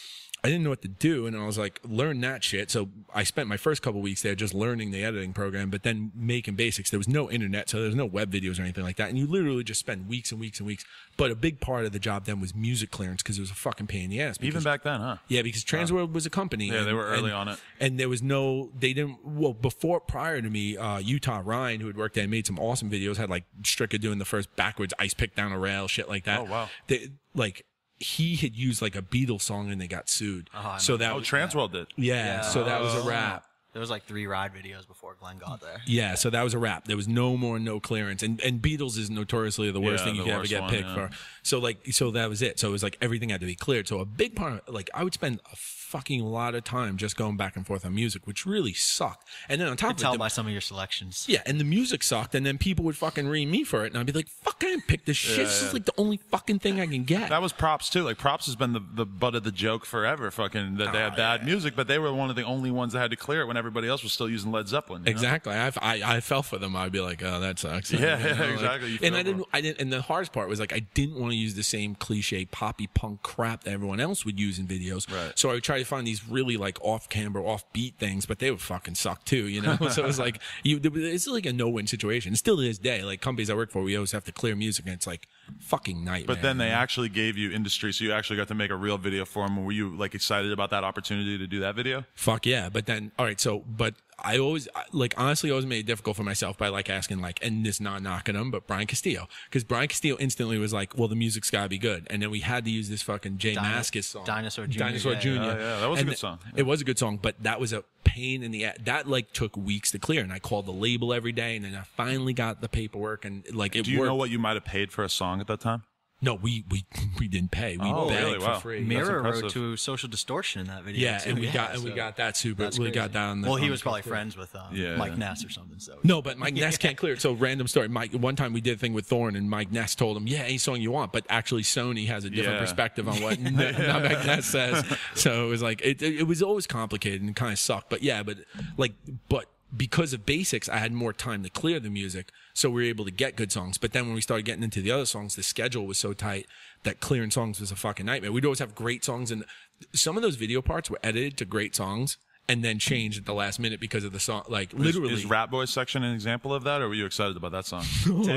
I didn't know what to do, and I was like, learn that shit. So I spent my first couple of weeks there just learning the editing program, but then making basics. There was no internet, so there was no web videos or anything like that, and you literally just spend weeks and weeks and weeks. But a big part of the job then was music clearance because it was a fucking pain in the ass. Because, even back then, huh? Yeah, because Transworld was a company. Yeah, they were early on it. And there was no, they didn't, well, before, prior to me, Utah Ryan, who had worked there and made some awesome videos, had like Stricker doing the first backwards ice pick down a rail, shit like that. Oh, wow. He had used like a Beatles song and they got sued. So that was Transworld did. Yeah. So that was a wrap. There was like 3 Ride videos before Glenn got there. Yeah. So that was a wrap. There was no clearance. And Beatles is notoriously the worst thing you can ever get picked for. So that was it. So it was like everything had to be cleared. So a big part of, like, I would spend a fucking lot of time just going back and forth on music, which really sucked. And then on top of it, you could tell by some of your selections. Yeah, and the music sucked, and then people would fucking ream me for it, and I'd be like, "Fuck, I didn't pick this shit. This is like the only fucking thing I can get." That was Props too. Like Props has been the butt of the joke forever. Fucking that they have bad music, but they were one of the only ones that had to clear it when everybody else was still using Led Zeppelin. Exactly. I fell for them. I'd be like, "Oh, that sucks." Exactly. Like, and I didn't. And the hardest part was like I didn't want to use the same cliche poppy punk crap that everyone else would use in videos. Right. So I would try to find these really like off-camber, off-beat things, but they would fucking suck too, you know? So it was like, it's like a no-win situation. Still to this day, like companies I work for, we always have to clear music, and it's like fucking nightmare. But then they actually gave you industry, so you actually got to make a real video for them. Were you like excited about that opportunity to do that video? Fuck yeah. But then, all right, so, but I always, like, honestly, I always made it difficult for myself by like asking, like, and this not knocking him, but Brian Castillo, because Brian Castillo instantly was like, well, the music's gotta be good, and then we had to use this fucking Jay Mascis song, Dinosaur Jr. Yeah, that was a good song. It was a good song, but that was a pain in the ass. That like took weeks to clear, and I called the label every day, and then I finally got the paperwork, and like it. Do you know what you might have paid for a song at that time? No, we didn't pay. We begged really? Wow. for free. Mirra wrote to Social Distortion in that video. Yeah, too. and we got that super. We got that. On the, well, he was probably friends with Mike Ness or something. So no, but Mike Ness can't clear it. So random story. Mike, one time we did a thing with Thorne, and Mike Ness told him, "Yeah, any song you want," but actually Sony has a different perspective on what Mike Ness says. So it was like it was always complicated and kind of sucked. But yeah, but because of basics, I had more time to clear the music. So we were able to get good songs. But then when we started getting into the other songs, the schedule was so tight that clearing songs was a fucking nightmare. We'd always have great songs, and some of those video parts were edited to great songs and then changed at the last minute because of the song. Like, literally. Is Rat Boys section an example of that, or were you excited about that song? No,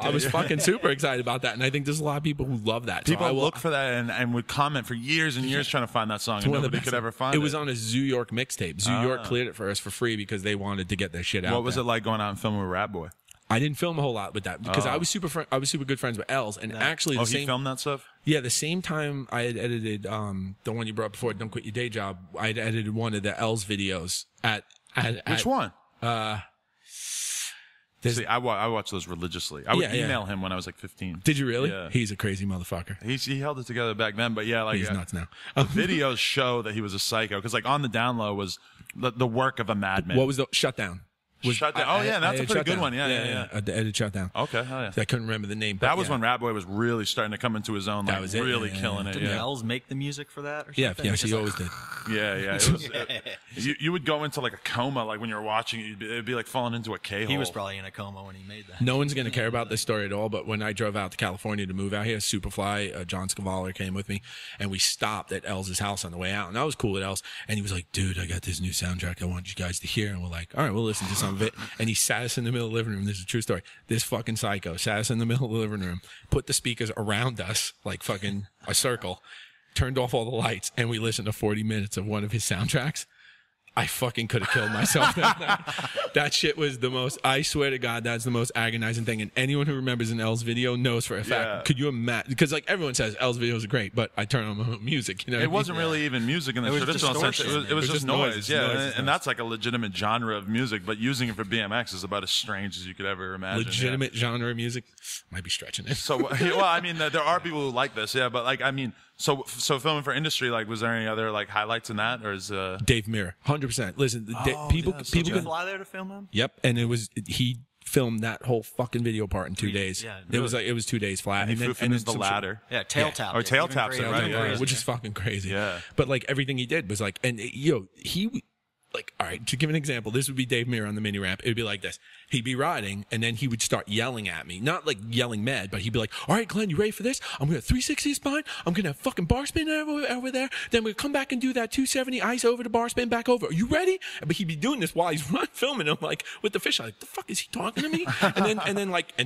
I was fucking super excited about that, and I think there's a lot of people who love that. People look for that and would comment for years and years trying to find that song, and nobody could ever find it. It was on a Zoo York mixtape. Zoo York cleared it for us for free because they wanted to get their shit out. What was it like going out and filming with Rat Boy? I didn't film a whole lot with that because I was super good friends with Els, and actually he filmed that stuff. Yeah, the same time I had edited the one you brought before, Don't Quit Your Day Job. I had edited one of the Els videos at which one? See, I watch those religiously. I would email him when I was like 15. Did you really? Yeah. He's a crazy motherfucker. He held it together back then, but yeah, like he's nuts now. The videos show that he was a psycho because like On the Down Low was the work of a madman. What was the Shutdown? Shutdown. That's a pretty good one. Yeah. The edit Shutdown. Okay, hell yeah. I couldn't remember the name. But that was when Rat Boy was really starting to come into his own. Like, that was it. Really killing it. Didn't Els make the music for that? Or something? Yeah, she always did. Yeah. It was, you would go into like a coma, like when you were watching it, it'd be like falling into a K-hole. He was probably in a coma when he made that. No one's gonna care about this story at all. But when I drove out to California to move out here, Superfly, John Scavaller came with me, and we stopped at Els's house on the way out, and I was cool with Els, and he was like, "Dude, I got this new soundtrack I want you guys to hear," and we're like, "All right, we'll listen to some." of it. And he sat us in the middle of the living room. This is a true story. This fucking psycho sat us in the middle of the living room, put the speakers around us like fucking a circle, turned off all the lights, and we listened to 40 minutes of one of his soundtracks. I fucking could have killed myself that night. That shit was the most, I swear to God, that's the most agonizing thing. And anyone who remembers an L's video knows for a fact. Yeah. Could you imagine? Because like everyone says L's videos are great, but I turn on my music. You know, it wasn't really even music in the traditional sense. It was just noise. Yeah. Noise. And that's like a legitimate genre of music, but using it for BMX is about as strange as you could ever imagine. Legitimate genre of music? Might be stretching it. So, well, I mean, there are people who like this. Yeah. But like, I mean, So filming for industry, like, was there any other like highlights in that, or is Dave Mirra 100%? Listen, people did you fly there to film him? Yep, and he filmed that whole fucking video part in 2 days. Yeah, really. it was 2 days flat, and then the ladder. Yeah, tail taps, right? Yeah. Which is fucking crazy. Yeah, but like everything he did was like, and he. Like, all right, to give an example, this would be Dave Mirra on the mini ramp. It would be like this. He'd be riding, and then he would start yelling at me. Not like yelling mad, but he'd be like, all right, Glenn, you ready for this? I'm going to 360 spine. I'm going to have fucking bar spin over there. Then we'll come back and do that 270 ice over to bar spin back over. Are you ready? But he'd be doing this while he's filming him, like, with the fish. I'm like, the fuck is he talking to me? and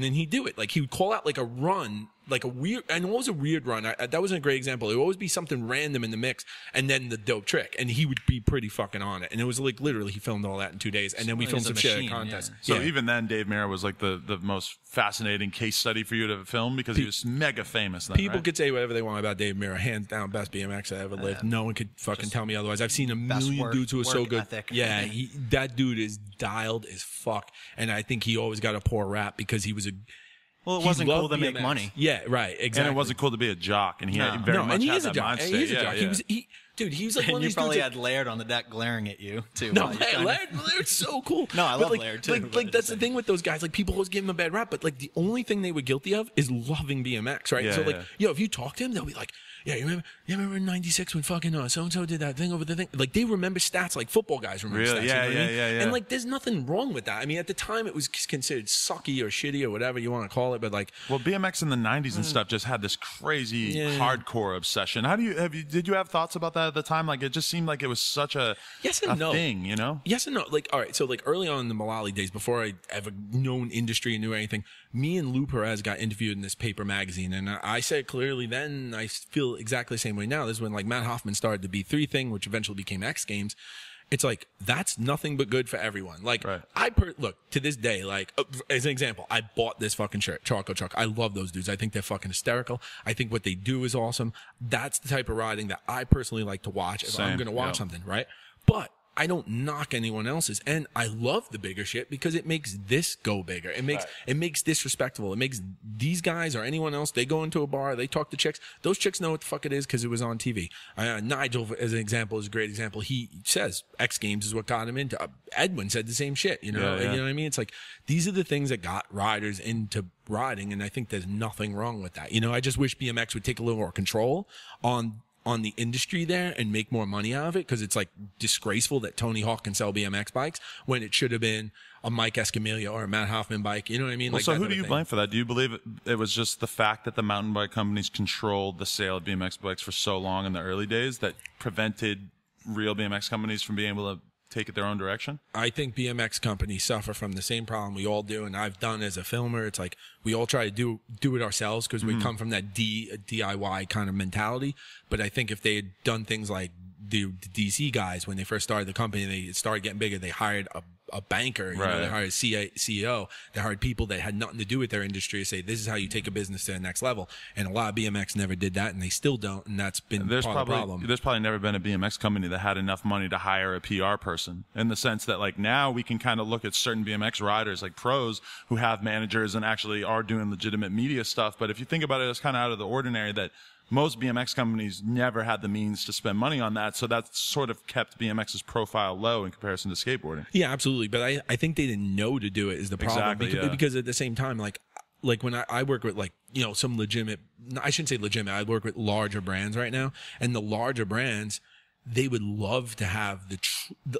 then he'd do it. Like, he would call out like a run. Like a weird, and what was a weird run? That wasn't a great example. It would always be something random in the mix, and then the dope trick, and he would be pretty fucking on it. And it was like literally he filmed all that in 2 days, and then we filmed some shit at a contest. Yeah. So even then, Dave Mirra was like the most fascinating case study for you to film because he was mega famous then, people could say whatever they want about Dave Mirra. Hands down, best BMX I ever lived. No one could fucking tell me otherwise. I've seen a million dudes who are so good. Ethic. Yeah, that dude is dialed as fuck, and I think he always got a poor rap because he was a... Well, it wasn't cool to make money. Yeah, right, exactly. And it wasn't cool to be a jock, and he very much had that mindset. And he is a jock. Dude, he was like one of these dudes. And you probably had Laird on the deck glaring at you, too. No, hey, Laird's so cool. No, I love Laird, too. Like that's the thing with those guys. Like, people always give him a bad rap, but, like, the only thing they were guilty of is loving BMX, right? So, like, yo, if you talk to him, they'll be like, yeah, you remember in '96 when fucking so-and-so did that thing over the thing? Like, they remember stats like football guys remember stats. Yeah. And, like, there's nothing wrong with that. I mean, at the time, it was considered sucky or shitty or whatever you want to call it, but, like... Well, BMX in the 90s and stuff just had this crazy hardcore obsession. Did you have thoughts about that at the time? Like, it just seemed like it was such a, thing, you know? Yes and no. Like, all right, so, like, early on in the Mulally days, before I ever known industry and knew anything, me and Lou Perez got interviewed in this paper magazine, and I said clearly then, I feel exactly the same way now. This is when like Matt Hoffman started the B3 thing, which eventually became X Games. It's like, that's nothing but good for everyone. Like, right. Look, to this day, like, as an example, I bought this fucking shirt, Charco Chuck. I love those dudes. I think they're fucking hysterical. I think what they do is awesome. That's the type of riding that I personally like to watch if I'm going to watch something, right? But I don't knock anyone else's, and I love the bigger shit because it makes this go bigger. It makes this respectable. It makes these guys or anyone else, they go into a bar, they talk to chicks. Those chicks know what the fuck it is because it was on TV. Nigel, as an example, is a great example. He says X Games is what got him into. Edwin said the same shit. You know, you know what I mean? It's like these are the things that got riders into riding, and I think there's nothing wrong with that. You know, I just wish BMX would take a little more control on the industry there and make more money out of it, because it's like disgraceful that Tony Hawk can sell BMX bikes when it should have been a Mike Escamilla or a Matt Hoffman bike. You know what I mean? Well, like, so who do you blame for that? Do you believe it was just the fact that the mountain bike companies controlled the sale of BMX bikes for so long in the early days that prevented real BMX companies from being able to take it their own direction? I think BMX companies suffer from the same problem we all do, and I've done as a filmer. It's like we all try to do it ourselves because we come from that DIY kind of mentality. But I think if they had done things like the DC guys when they first started the company, they started getting bigger, they hired a banker, you know, they hired a CEO, they hired people that had nothing to do with their industry to say, this is how you take a business to the next level. And a lot of BMX never did that, and they still don't, and that's been part of the problem. There's probably never been a BMX company that had enough money to hire a PR person, in the sense that, like, now we can kind of look at certain BMX riders, like pros, who have managers and actually are doing legitimate media stuff. But if you think about it, it's kind of out of the ordinary that most BMX companies never had the means to spend money on that, so that sort of kept BMX's profile low in comparison to skateboarding. Yeah, absolutely. But I think they didn't know to do it is the problem. Exactly, because at the same time, like when I work with, like, you know, some legitimate, I shouldn't say legitimate, I work with larger brands right now, and the larger brands, they would love to have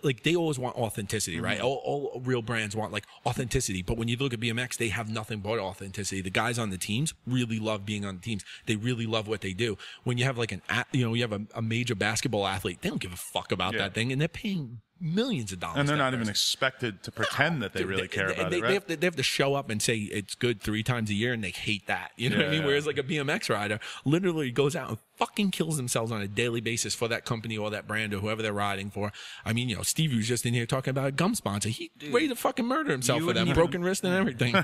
like, they always want authenticity, right? All real brands want, like, authenticity. But when you look at BMX, they have nothing but authenticity. The guys on the teams really love being on the teams. They really love what they do. When you have, like, you have a major basketball athlete, they don't give a fuck about that thing, and they're paying millions of dollars. And they're not even expected to pretend that they really care about it, right? They have to show up and say it's good 3 times a year, and they hate that. You know what I mean? Whereas like a BMX rider literally goes out and fucking kills themselves on a daily basis for that company or that brand or whoever they're riding for. I mean, you know, Stevie was just in here talking about a gum sponsor. He ready to fucking murder himself for that. Broken wrist and everything.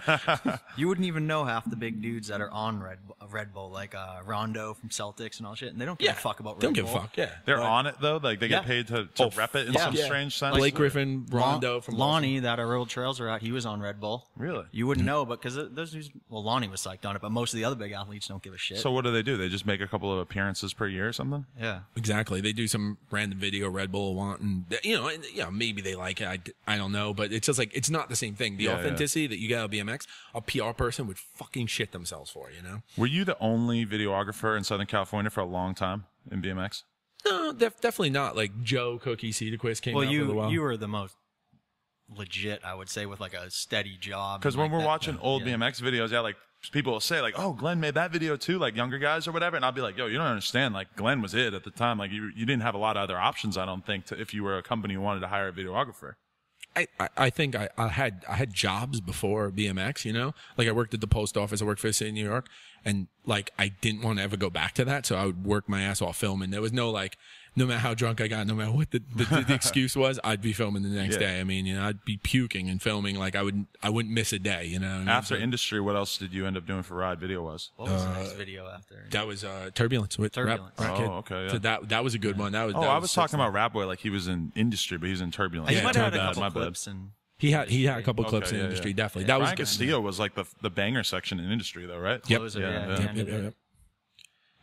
You wouldn't even know half the big dudes that are on Red Bull, like Rondo from Celtics and all shit, and they don't give a fuck about Red Bull. Don't give a fuck, They're on it, though? Like, they get paid to rep it in some strange sense. Blake Griffin, Rondo from Lonnie, that our old trails are out, he was on Red Bull. Really? You wouldn't know, but because those dudes, well, Lonnie was psyched on it, but most of the other big athletes don't give a shit. So what do? They just make a couple of appearances per year or something? Yeah. Exactly. They do some random video Red Bull want, and, you know, maybe they like it. I don't know, but it's just like, it's not the same thing. The authenticity that you got at BMX, a PR person would fucking shit themselves for, you know? Were you the only videographer in Southern California for a long time in BMX? No, definitely not. Like Joe Cookie Cedarquist came out for a while. You were the most legit, I would say, with like a steady job. Because when we're watching old BMX videos, like people will say, like, "Oh, Glenn made that video too," like younger guys or whatever, and I'll be like, "Yo, you don't understand. Like Glenn was it at the time. Like you didn't have a lot of other options, I don't think, if you were a company who wanted to hire a videographer." I think I had jobs before BMX, you know, like I worked at the post office. I worked for the city of New York, and like I didn't want to ever go back to that. So I would work my ass off filming. There was no like, no matter how drunk I got, no matter what the excuse was, I'd be filming the next day. I mean, you know, I'd be puking and filming. Like I wouldn't miss a day, you know. After industry, what else did you end up doing for Ride video-wise? What was the next video after? That was Turbulence with Turbulence. Okay. Yeah. So that was a good one. That was. I was talking about Rat Boy like he was in industry, but he was in Turbulence. Yeah, might have had a couple clips and. He had a couple clips in industry, definitely. That was Cassio was like the banger section in industry, though, right? Yep.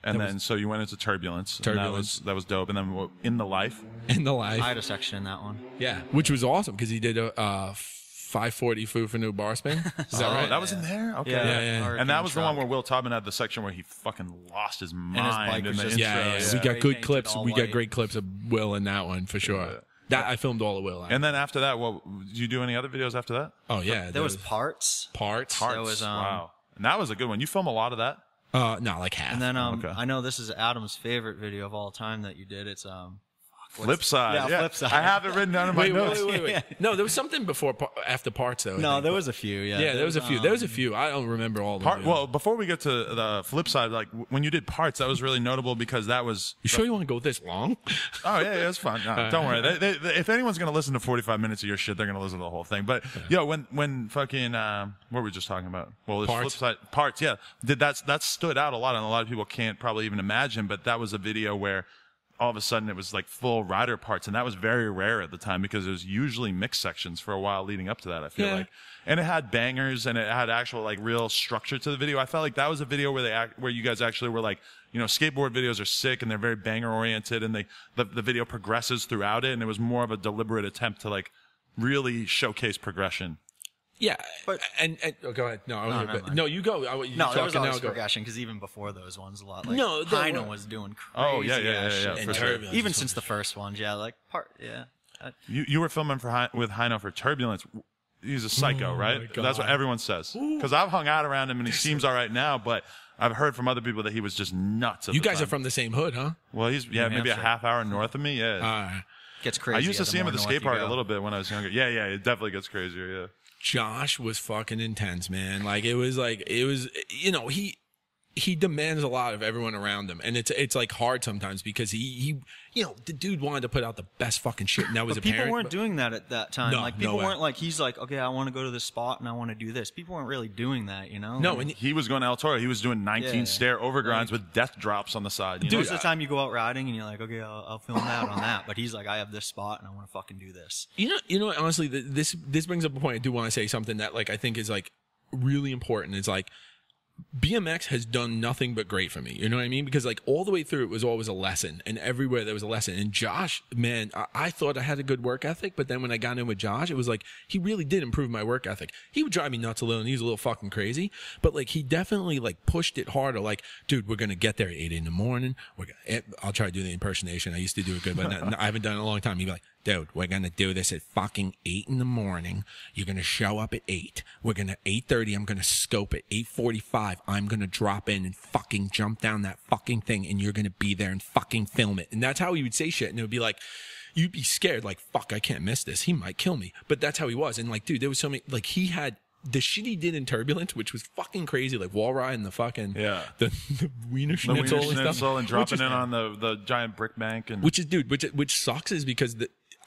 And then, so you went into Turbulence. And that was dope. And then In the Life. I had a section in that one. Yeah, which was awesome because he did a 540 Foo for New Bar Spin. Is that right? That was in there? Okay. Yeah. And that was the one where Will Taubin had the section where he fucking lost his mind in the intro. Yeah. We got good clips. We got great clips of Will in that one for sure. That I filmed all the Will. And then after that, did you do any other videos after that? Oh, yeah. There was Parts. There was, wow. And that was a good one. You film a lot of that? No, like half. And then I know this is Adam's favorite video of all time that you did. It's Flipside. Yeah, Flipside. I have it written down in my notes. Wait. No, there was something before after Parts though. No, there was a few. Yeah, there was a few. I don't remember all of them. Well, before we get to the Flipside, like when you did Parts, that was really notable because that was. You sure you want to go this long? Oh yeah, it's fine. No, don't worry. If anyone's gonna listen to 45 minutes of your shit, they're gonna listen to the whole thing. But yo, when fucking what were we just talking about? Well, Flipside Parts. Yeah, that stood out a lot, and a lot of people can't probably even imagine. But that was a video where. All of a sudden, it was like full rider parts, and that was very rare at the time because it was usually mixed sections for a while leading up to that, I feel like. And it had bangers, and it had actual like real structure to the video. I felt like that was a video where where you guys actually were like, you know, skateboard videos are sick and they're very banger oriented, and the video progresses throughout it, and it was more of a deliberate attempt to like really showcase progression. Yeah, and oh, go ahead. No, you go. No, there was always progression because even before those ones, a lot. Like, no, Hino was doing crazy. Oh yeah. And Turbulence. Even since the first ones, yeah. You were filming with Hino for Turbulence. He's a psycho, right? That's what everyone says. Because I've hung out around him and he seems all right now, but I've heard from other people that he was just nuts. You guys are from the same hood, huh? Well, he's maybe a half hour north of me. Yeah, gets crazy. I used to see him at the skate park a little bit when I was younger. Yeah. It definitely gets crazier. Yeah. Josh was fucking intense, man. Like it was, you know, he demands a lot of everyone around him, and it's like hard sometimes because he you know, the dude wanted to put out the best fucking shit, and that was apparent. People weren't doing that at that time. No, like people weren't like he's like, okay, I want to go to this spot and I want to do this. People weren't really doing that, you know. No, and he was going to El Toro. He was doing 19 stair overgrinds with death drops on the side. You know? Most of the time you go out riding and you're like, okay, I'll film that on that. But he's like, I have this spot and I want to fucking do this. You know. What, honestly, this brings up a point. I do want to say something that like I think is like really important. It's like. BMX has done nothing but great for me. You know what I mean? Because like all the way through, it was always a lesson, and everywhere there was a lesson. And Josh, man, I thought I had a good work ethic, but then when I got in with Josh, it was like he really did improve my work ethic. He would drive me nuts a little, and he was a little fucking crazy, but like he definitely like pushed it harder. Like, dude, we're gonna get there at 8 in the morning. I'll try to do the impersonation. I used to do it good, but I haven't done it in a long time. He'd be like, dude, we're going to do this at fucking 8 in the morning. You're going to show up at 8. We're going to 8:30. I'm going to scope it. 8:45. I'm going to drop in and fucking jump down that fucking thing. And you're going to be there and fucking film it. And that's how he would say shit. And it would be like, you'd be scared, like, fuck, I can't miss this. He might kill me. But that's how he was. And, like, dude, there was so many, like, he had the shit he did in Turbulence, which was fucking crazy, like wall ride and the fucking, yeah, the wiener schnitzel and stuff, and dropping in on the giant brick bank, and which sucks is because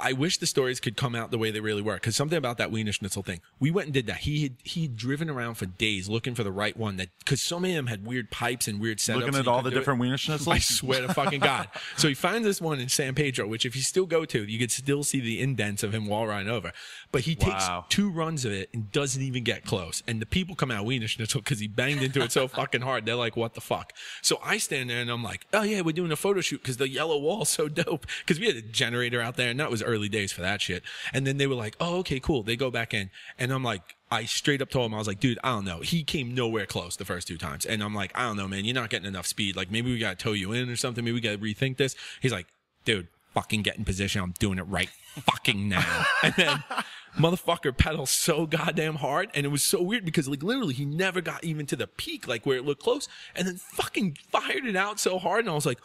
I wish the stories could come out the way they really were, because something about that wiener schnitzel thing, we went and did that. He'd driven around for days looking for the right one, that because so many of them had weird pipes and weird setups. Looking at all the different wiener schnitzels? I swear to fucking God. So he finds this one in San Pedro, which if you still go to, you could still see the indents of him wall riding over. But he takes two runs of it and doesn't even get close. And the people come out wiener schnitzel because he banged into it so fucking hard. They're like, what the fuck? So I stand there and I'm like, oh yeah, we're doing a photo shoot because the yellow wall's so dope. Because we had a generator out there, and that was early days for that shit. And then they were like, oh, okay, cool. They go back in, and I'm like, I straight up told him, I was like, dude, I don't know. He came nowhere close the first two times, and I'm like, I don't know, man, you're not getting enough speed. Like, maybe we gotta tow you in or something. Maybe we gotta rethink this. He's like, dude, fucking get in position. I'm doing it right fucking now. And then motherfucker pedals so goddamn hard, and it was so weird because, like, literally he never got even to the peak, like where it looked close, and then fucking fired it out so hard, and I was like,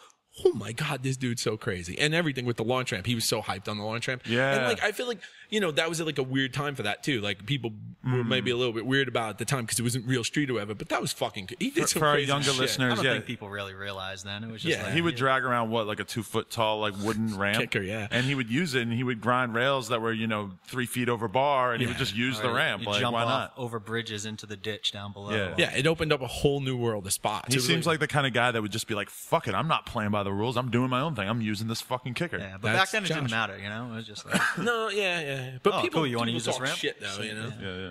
oh my God, this dude's so crazy. And everything with the launch ramp, he was so hyped on the launch ramp. Yeah. And, like, I feel like, you know, that was like a weird time for that too. Like, people were maybe a little bit weird about it at the time because it wasn't real street or whatever, but that was fucking good. He did some crazy shit. For our younger listeners, I don't think people really realized then. It was just like, he would drag around, what, like a 2-foot tall, like, wooden ramp. Kicker, yeah. And he would use it, and he would grind rails that were, you know, 3 feet over bar, and he would just use the ramp. Like, jump why not? Over bridges into the ditch down below. Yeah. Yeah, it opened up a whole new world of spots. He seems like the kind of guy that would just be like, fuck it, I'm not playing by the rules. I'm doing my own thing. I'm using this fucking kicker. Yeah, but back then it didn't matter, you know? It was just like, no, yeah. But people, cool, you want to use this ramp? Shit, though, you know? Yeah.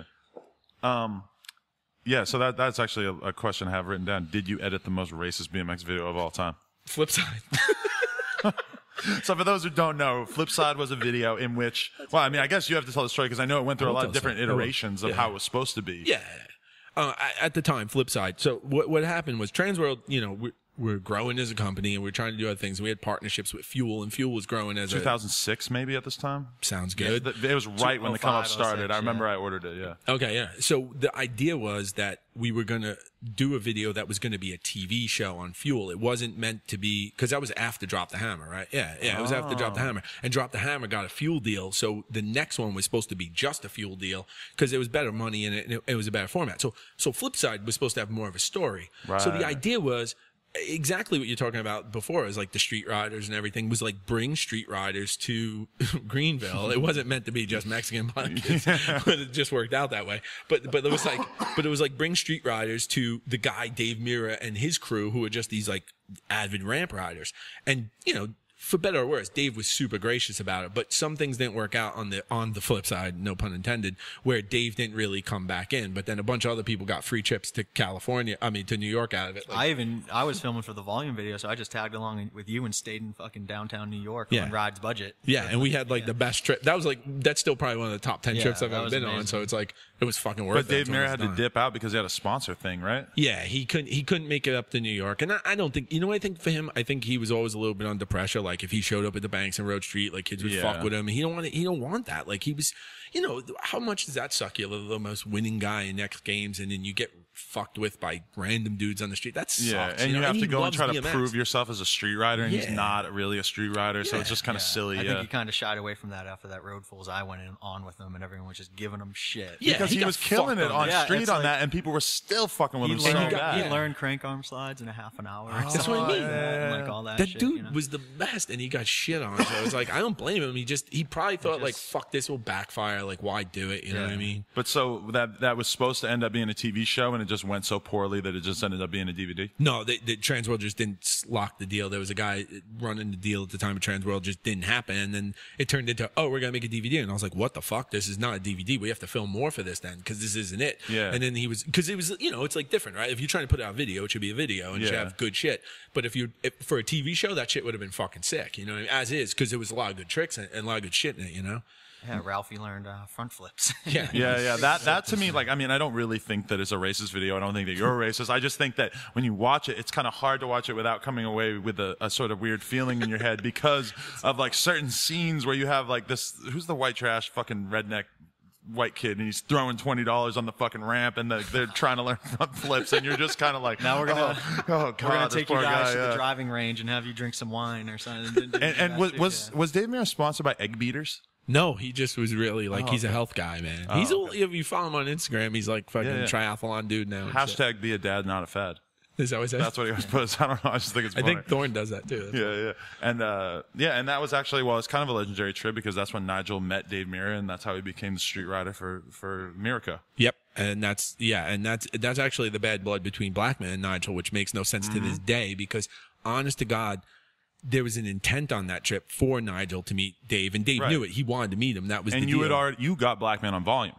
Yeah, so that's actually a question I have written down. Did you edit the most racist BMX video of all time? Flipside. So for those who don't know, Flipside was a video in which, well, I mean, I guess you have to tell the story because I know it went through a lot of different iterations of how it was supposed to be. Yeah. At the time, Flipside. So what happened was Transworld, you know, we're growing as a company, and we're trying to do other things. We had partnerships with Fuel, and Fuel was growing as 2006 maybe at this time? Sounds good. It was right when the come-up started. I remember I ordered it, Okay, yeah. So the idea was that we were going to do a video that was going to be a TV show on Fuel. It wasn't meant to be, because that was after Drop the Hammer, right? Yeah, it was after Drop the Hammer. And Drop the Hammer got a Fuel deal, so the next one was supposed to be just a Fuel deal, because there was better money in it, and it was a better format. So Flipside was supposed to have more of a story. Right. So the idea was, exactly what you're talking about before is like the street riders and everything was like, bring street riders to Greenville. It wasn't meant to be just Mexican kids, but it just worked out that way. But it was like, bring street riders to the guy, Dave Mirra, and his crew, who are just these like avid ramp riders. And, you know, for better or worse, Dave was super gracious about it, but some things didn't work out on the flip side, no pun intended, where Dave didn't really come back in. But then a bunch of other people got free trips to New York out of it. Like, I was filming for the Volume video, so I just tagged along with you and stayed in fucking downtown New York on Ride's budget. Yeah, and we had like the best trip. That was like, that's still probably one of the top 10 trips I've ever been on. So it's like, it was fucking worth it. But Dave Mirra had to dip out because he had a sponsor thing, right? Yeah, he couldn't make it up to New York, and I don't think, you know what I think for him? I think he was always a little bit under pressure. Like, if he showed up at the Banks and Road Street, like, kids would fuck with him. He don't want that. Like, he was, you know, how much does that suck? You're the most winning guy in X Games, and then you get fucked with by random dudes on the street. That sucks. Yeah, and you know? Have to go and try to prove yourself as a street rider, and he's not really a street rider, so it's just kind of silly. I think he kind of shied away from that after that Road Fools. I went in on with him, and everyone was just giving him shit. Yeah, because he was killing it on street on that, and people were still fucking with him so bad. He learned crank arm slides in a half an hour. That's what I mean. Like, all that shit. That dude was the best, and he got shit on. So it's like, I don't blame him. He probably thought, like, fuck, this will backfire. Like, why do it? You know what I mean? But so that was supposed to end up being a TV show, and it just went so poorly that it just ended up being a DVD? No, the Transworld just didn't lock the deal. There was a guy running the deal at the time of Transworld, just didn't happen. And then it turned into, oh, we're going to make a DVD. And I was like, what the fuck? This is not a DVD. We have to film more for this then, because this isn't it. Yeah. And then he was, because it was, you know, it's like different, right? If you're trying to put out a video, it should be a video and you should have good shit. But if for a TV show, that shit would have been fucking sick, you know what I mean? As is, because there was a lot of good tricks and a lot of good shit in it, you know? Yeah, Ralphie learned front flips. Yeah. That to me, like, I mean, I don't really think that it's a racist video. I don't think that you're a racist. I just think that when you watch it, it's kind of hard to watch it without coming away with a sort of weird feeling in your head because of, like, certain scenes where you have, like, this, who's the white trash fucking redneck white kid and he's throwing $20 on the fucking ramp and they're trying to learn front flips and you're just kind of like, now we're gonna, we're gonna take you guys to the driving range and have you drink some wine or something. And was Dave Mirra sponsored by Egg Beaters? No, he just was really like, he's a health guy, man. If you follow him on Instagram, he's like fucking triathlon dude now. # be a dad, not a fad. Is that what he says? That's what he was posting. I don't know. I just think it's funny. I think Thorne does that too. And that was actually, well, it's kind of a legendary trip because that's when Nigel met Dave Mirra, and that's how he became the street rider for Mirica. Yep. And that's actually the bad blood between Blackman and Nigel, which makes no sense to this day because, honest to God, there was an intent on that trip for Nigel to meet Dave, and Dave knew it. He wanted to meet him. That was the deal. And you got Blackman on Volume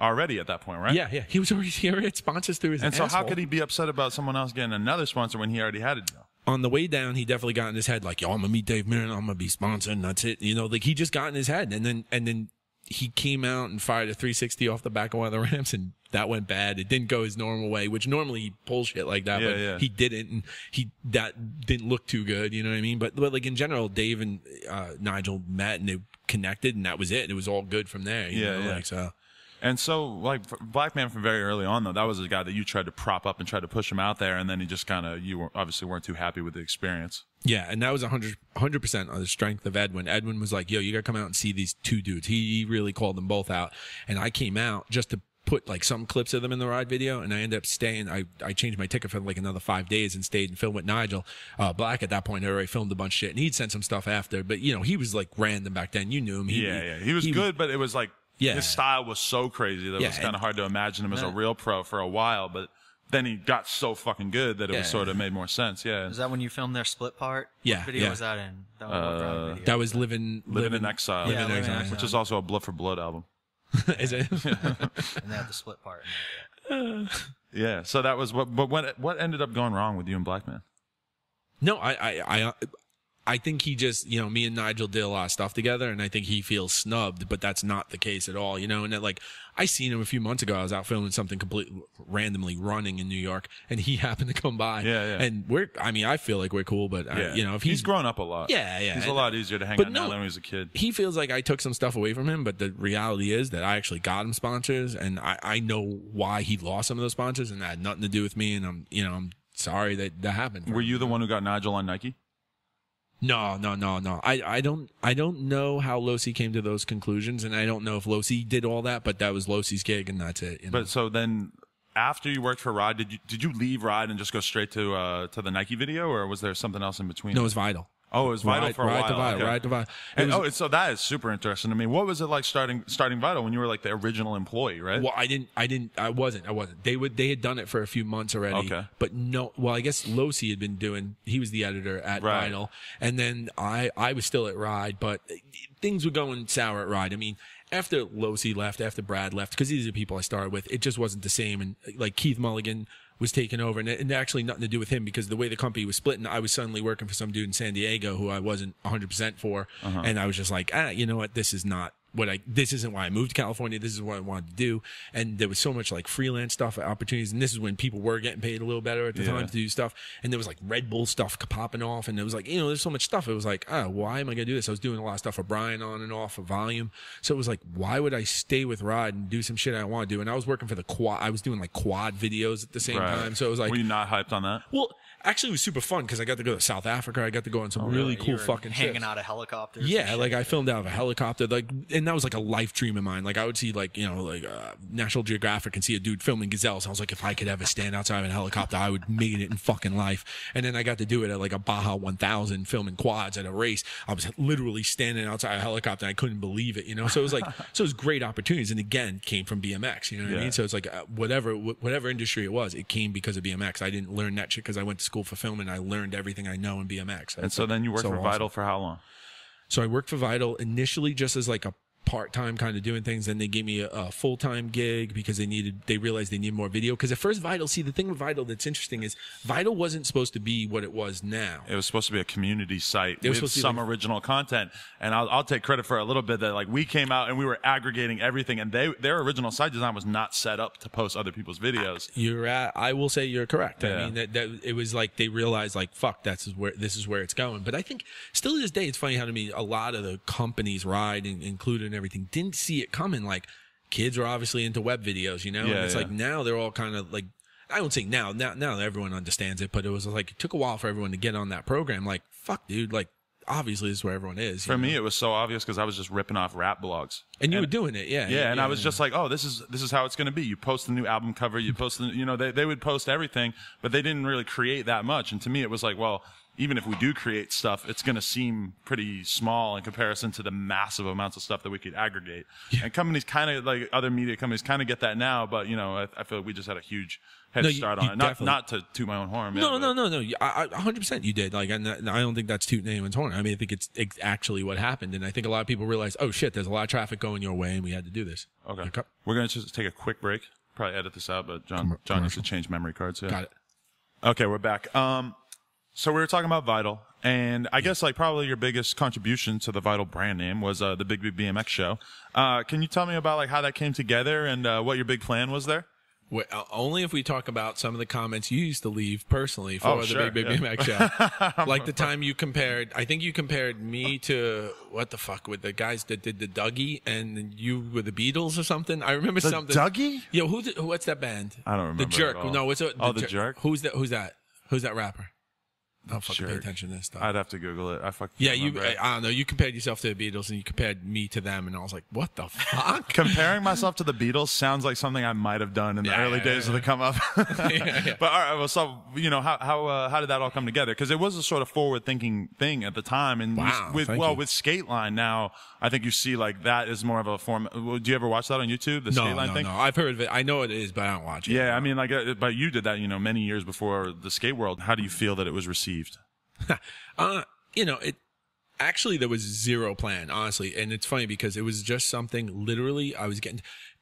already at that point, right? Yeah. He already had sponsors through his asshole. So how could he be upset about someone else getting another sponsor when he already had a deal? On the way down, he definitely got in his head like, yo, I'm gonna meet Dave Mirra, I'm gonna be sponsored, and that's it. You know, like he just got in his head, and then he came out and fired a 360 off the back of one of the ramps, and that went bad. It didn't go his normal way, which normally he pulls shit like that, but he didn't, and that didn't look too good. You know what I mean? But like in general, Dave and Nigel met and they connected, and that was it. It was all good from there. You know? Like, so. And so, like, Blackman from very early on, though, that was a guy that you tried to prop up and tried to push him out there, and then he just kind of, you obviously weren't too happy with the experience. Yeah, and that was 100% on the strength of Edwin. Edwin was like, yo, you got to come out and see these two dudes. He really called them both out. And I came out just to put, like, some clips of them in the Ride video, and I ended up staying. I changed my ticket for, like, another 5 days and stayed and filmed with Nigel. Black, at that point, had already filmed a bunch of shit, and he'd sent some stuff after. But, you know, he was, like, random back then. You knew him. He was good, but it was, like, yeah. His style was so crazy that it was kind of hard to imagine him as a real pro for a while, but then he got so fucking good that it was sort of made more sense. Yeah. Is that when you filmed their split part? Yeah. What video was that in? That was, that was Living in Exile. Yeah, Living in Exile. Which is also a Blood for Blood album. Is it? And they had the split part. Yeah. So that was what, but what ended up going wrong with you and Blackman? No, I think he just, you know, me and Nigel did a lot of stuff together, and I think he feels snubbed, but that's not the case at all, you know. And that, like, I seen him a few months ago. I was out filming something completely randomly running in New York, and he happened to come by. Yeah. And I feel like we're cool, but you know, if he's grown up a lot. Yeah. He's a lot easier to hang out now than when he was a kid. He feels like I took some stuff away from him, but the reality is that I actually got him sponsors, and I know why he lost some of those sponsors, and that had nothing to do with me. And I'm sorry that happened. Were you the one who got Nigel on Nike? No. I don't know how Losi came to those conclusions, and I don't know if Losi did all that, but that was Losi's gig, and that's it. You know? But so then, after you worked for Ride, did you leave Ride and just go straight to the Nike video, or was there something else in between? No, it was Vital. Oh, it was Vital for a while. Ride to Vital. So that is super interesting. I mean, what was it like starting Vital when you were like the original employee, right? Well, I wasn't. They had done it for a few months already. Okay. But no, well, I guess Losi had been doing. He was the editor at Vital, and then I was still at Ride, but things were going sour at Ride. I mean, after Losi left, after Brad left, because these are the people I started with, it just wasn't the same. And like Keith Mulligan was taken over, and actually nothing to do with him, because the way the company was splitting, I was suddenly working for some dude in San Diego who I wasn't 100% for. And I was just like, you know what? This isn't why I moved to California. This is what I wanted to do. And there was so much like freelance stuff, opportunities. And this is when people were getting paid a little better at the time to do stuff. And there was like Red Bull stuff popping off. And it was like, you know, there's so much stuff. It was like, why am I going to do this? I was doing a lot of stuff for Brian on and off of Volume. So it was like, why would I stay with Ride and do some shit I want to do? And I was working for the Quad. I was doing like Quad videos at the same time. So it was like, were you not hyped on that? Well, actually, it was super fun because I got to go to South Africa. I got to go on some really cool fucking trips. Hanging out of helicopters. Yeah, like I filmed out of a helicopter. Like, and that was like a life dream of mine. Like I would see like, you know, like National Geographic and see a dude filming gazelles. I was like, if I could ever stand outside of a helicopter, I would make it in fucking life. And then I got to do it at like a Baja 1000 filming quads at a race. I was literally standing outside a helicopter. And I couldn't believe it, you know. So it was like, so it was great opportunities. And again, came from BMX. You know what I mean? So it's like whatever industry it was, it came because of BMX. I didn't learn that shit because I went to school for film, and I learned everything I know in BMX. And so then you worked for Vital for how long? So I worked for Vital initially just as like a part-time kind of doing things. Then they gave me a full-time gig because they realized they needed more video. Because at first Vital, see, the thing with Vital that's interesting is Vital wasn't supposed to be what it was now. It was supposed to be a community site with some original content. And I'll take credit for a little bit that like we came out and we were aggregating everything, and their original site design was not set up to post other people's videos. I will say you're correct. Yeah. I mean, that it was like they realized like, fuck, this is where it's going. But I think still to this day, it's funny how to me a lot of the companies Ride, including everything, didn't see it coming. Like kids are obviously into web videos, you know? Yeah, and it's like now they're all kind of like, I don't think now everyone understands it, but it was like, it took a while for everyone to get on that program. Like, fuck, dude, like, obviously this is where everyone is. For me, it was so obvious because I was just ripping off rap blogs. And you were doing it, yeah. Yeah, and I was just like, oh, this is how it's going to be. You post the new album cover, you post the, you know, they would post everything, but they didn't really create that much. And to me, it was like, well, even if we do create stuff, it's going to seem pretty small in comparison to the massive amounts of stuff that we could aggregate. Yeah. And companies kind of, like other media companies, kind of get that now, but, you know, I feel like we just had a huge head start on it. Not to toot my own horn. No. 100% you did. Like, and I don't think that's tooting anyone's horn. I mean, I think it's actually what happened. And I think a lot of people realize, oh, shit, there's a lot of traffic going your way, and we had to do this. Okay. We're going to just take a quick break. Probably edit this out, but John needs to change memory cards. Yeah. Got it. Okay, we're back. So we were talking about Vital, and I guess like probably your biggest contribution to the Vital brand name was the Big Big BMX show. Can you tell me about like how that came together and what your big plan was there? Well, only if we talk about some of the comments you used to leave personally for Big BMX show. Like the time you compared, I think you compared me to what the fuck with the guys that did the Dougie, and you were the Beatles or something. I remember the something. Dougie? Yo, what's that band? I don't remember. The Jerk. At all. No, the Jerk. Who's that rapper? I don't fucking pay attention to this stuff. I'd have to Google it. I don't know. You compared yourself to the Beatles and you compared me to them, and I was like, what the fuck? Comparing myself to the Beatles sounds like something I might have done in the early days of the come up. But all right, well, so you know how did that all come together? Because it was a sort of forward thinking thing at the time, and with Skateline now, I think you see like that is more of a form. Do you ever watch that on YouTube? The Skateline thing? No. I've heard of it. I know it is, but I don't watch it. Yeah, I mean, like, but you did that, you know, many years before the skate world. How do you feel that it was received? You know, it actually, there was zero plan, honestly. And it's funny because it was just something literally I was getting.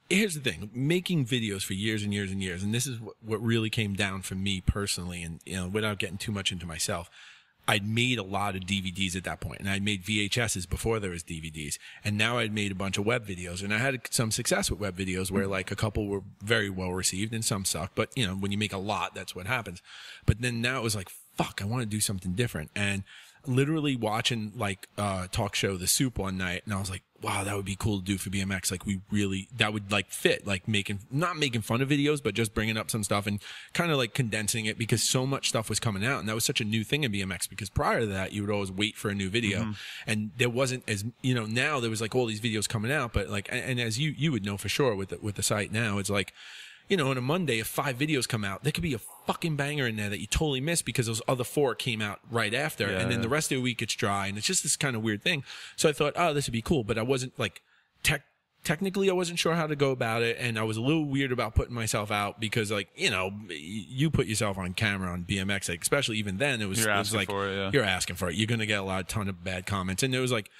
Here's the thing, making videos for years and years and years. And this is what really came down for me personally. And, you know, without getting too much into myself, I'd made a lot of DVDs at that point, and I'd made VHSs before there was DVDs. And now I'd made a bunch of web videos, and I had some success with web videos where like a couple were very well received and some sucked. But, you know, when you make a lot, that's what happens. But then now it was like, fuck, I want to do something different. And literally watching like talk show The Soup one night, and I was like, wow, that would be cool to do for BMX. Like that would like fit, like not making fun of videos, but just bringing up some stuff and kind of like condensing it, because so much stuff was coming out. And that was such a new thing in BMX, because prior to that, you would always wait for a new video. Mm-hmm. And there wasn't as, you know, now there was like all these videos coming out, but like, and as you would know for sure with the site now, it's like, you know, on a Monday, if 5 videos come out, there could be a fucking banger in there that you totally missed because those other 4 came out right after. Yeah, and then the rest of the week, it's dry. And it's just this kind of weird thing. So I thought, oh, this would be cool. But I wasn't like technically, I wasn't sure how to go about it. And I was a little weird about putting myself out because, like, you know, you put yourself on camera on BMX, like, especially even then, you're asking for it. You're going to get a ton of bad comments. And there was like,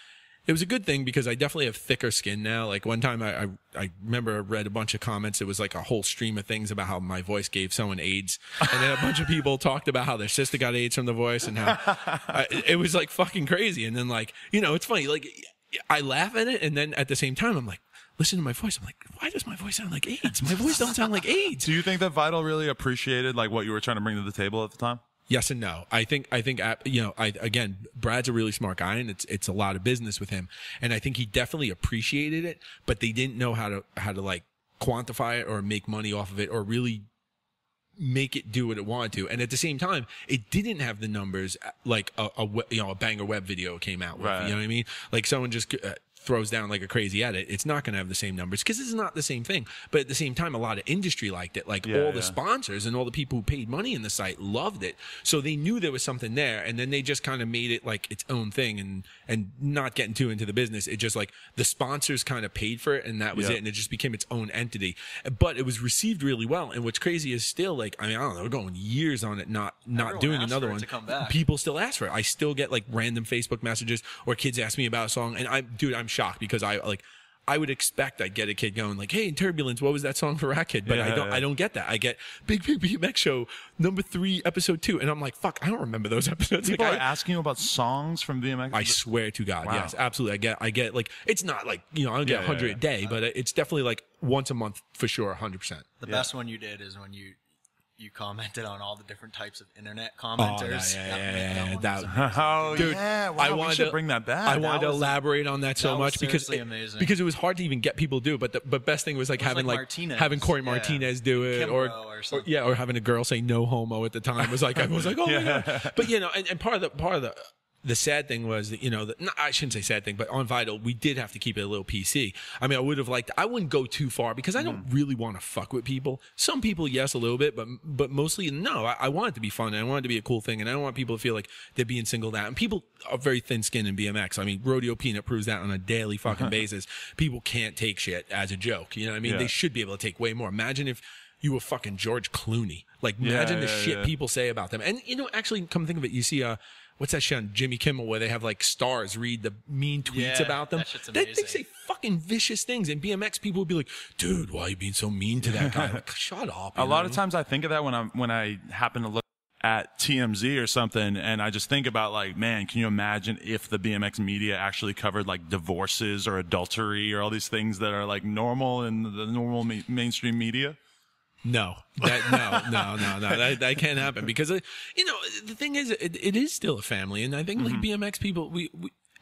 it was a good thing because I definitely have thicker skin now. Like one time I remember I read a bunch of comments. It was like a whole stream of things about how my voice gave someone AIDS. And then a bunch of people talked about how their sister got AIDS from the voice and how it was like fucking crazy. And then like, you know, it's funny. Like I laugh at it. And then at the same time, I'm like, listen to my voice. I'm like, why does my voice sound like AIDS? My voice don't sound like AIDS. Do you think that Vital really appreciated like what you were trying to bring to the table at the time? Yes and no. I think, you know, again, Brad's a really smart guy, and it's a lot of business with him. And I think he definitely appreciated it, but they didn't know how to like quantify it or make money off of it or really make it do what it wanted to. And at the same time, it didn't have the numbers like a banger web video came out with, right. You know what I mean? Like someone just throws down like a crazy edit, it's not going to have the same numbers because it's not the same thing. But at the same time, a lot of industry liked it. Like all the sponsors and all the people who paid money in the site loved it. So they knew there was something there, and then they just kind of made it like its own thing and not getting too into the business. It just like the sponsors kind of paid for it, and that was it. And it just became its own entity. But it was received really well. And what's crazy is still like, I mean, I don't know, we're going years on it, not doing another one. People still ask for it. I still get like random Facebook messages or kids ask me about a song, and I'm shocked because I would expect I'd get a kid going like, hey, in Turbulence, what was that song for Rat Kid? But I don't get that. I get Big BMX Show number 3 episode 2. And I'm like, fuck, I don't remember those episodes. People are asking you about songs from BMX. I swear to God. Wow. Yes, absolutely. I get like, it's not like, you know, I don't get 100 a day, but it's definitely like once a month for sure. 100%. The best one you did is when you you commented on all the different types of internet commenters. Oh yeah, I wanted to bring that back. I wanted to elaborate on that so much because it was hard to even get people to do it. But the best thing was having Corey Martinez do it, or having a girl say no homo at the time was like, I was like, oh yeah. My God. But you know, and part of the sad thing was that, you know, I shouldn't say sad thing, but on Vital, we did have to keep it a little PC. I mean, I would have liked, I wouldn't go too far because I don't really want to fuck with people. Some people, yes, a little bit, but mostly, no. I want it to be fun. And I want it to be a cool thing. And I don't want people to feel like they're being singled out. And people are very thin-skinned in BMX. I mean, Rodeo Peanut proves that on a daily fucking basis. People can't take shit as a joke. You know what I mean? Yeah. They should be able to take way more. Imagine if you were fucking George Clooney. Like, imagine the shit people say about them. And, you know, actually, come think of it, you see, what's that shit on Jimmy Kimmel where they have like stars read the mean tweets about them? They say fucking vicious things. And BMX people would be like, dude, why are you being so mean to that guy? Like, shut up. A lot of times I think of that when I happen to look at TMZ or something, and I just think about like, man, can you imagine if the BMX media actually covered like divorces or adultery or all these things that are like normal in the normal mainstream media? No, that can't happen because, you know, the thing is, it is still a family. And I think like BMX people, we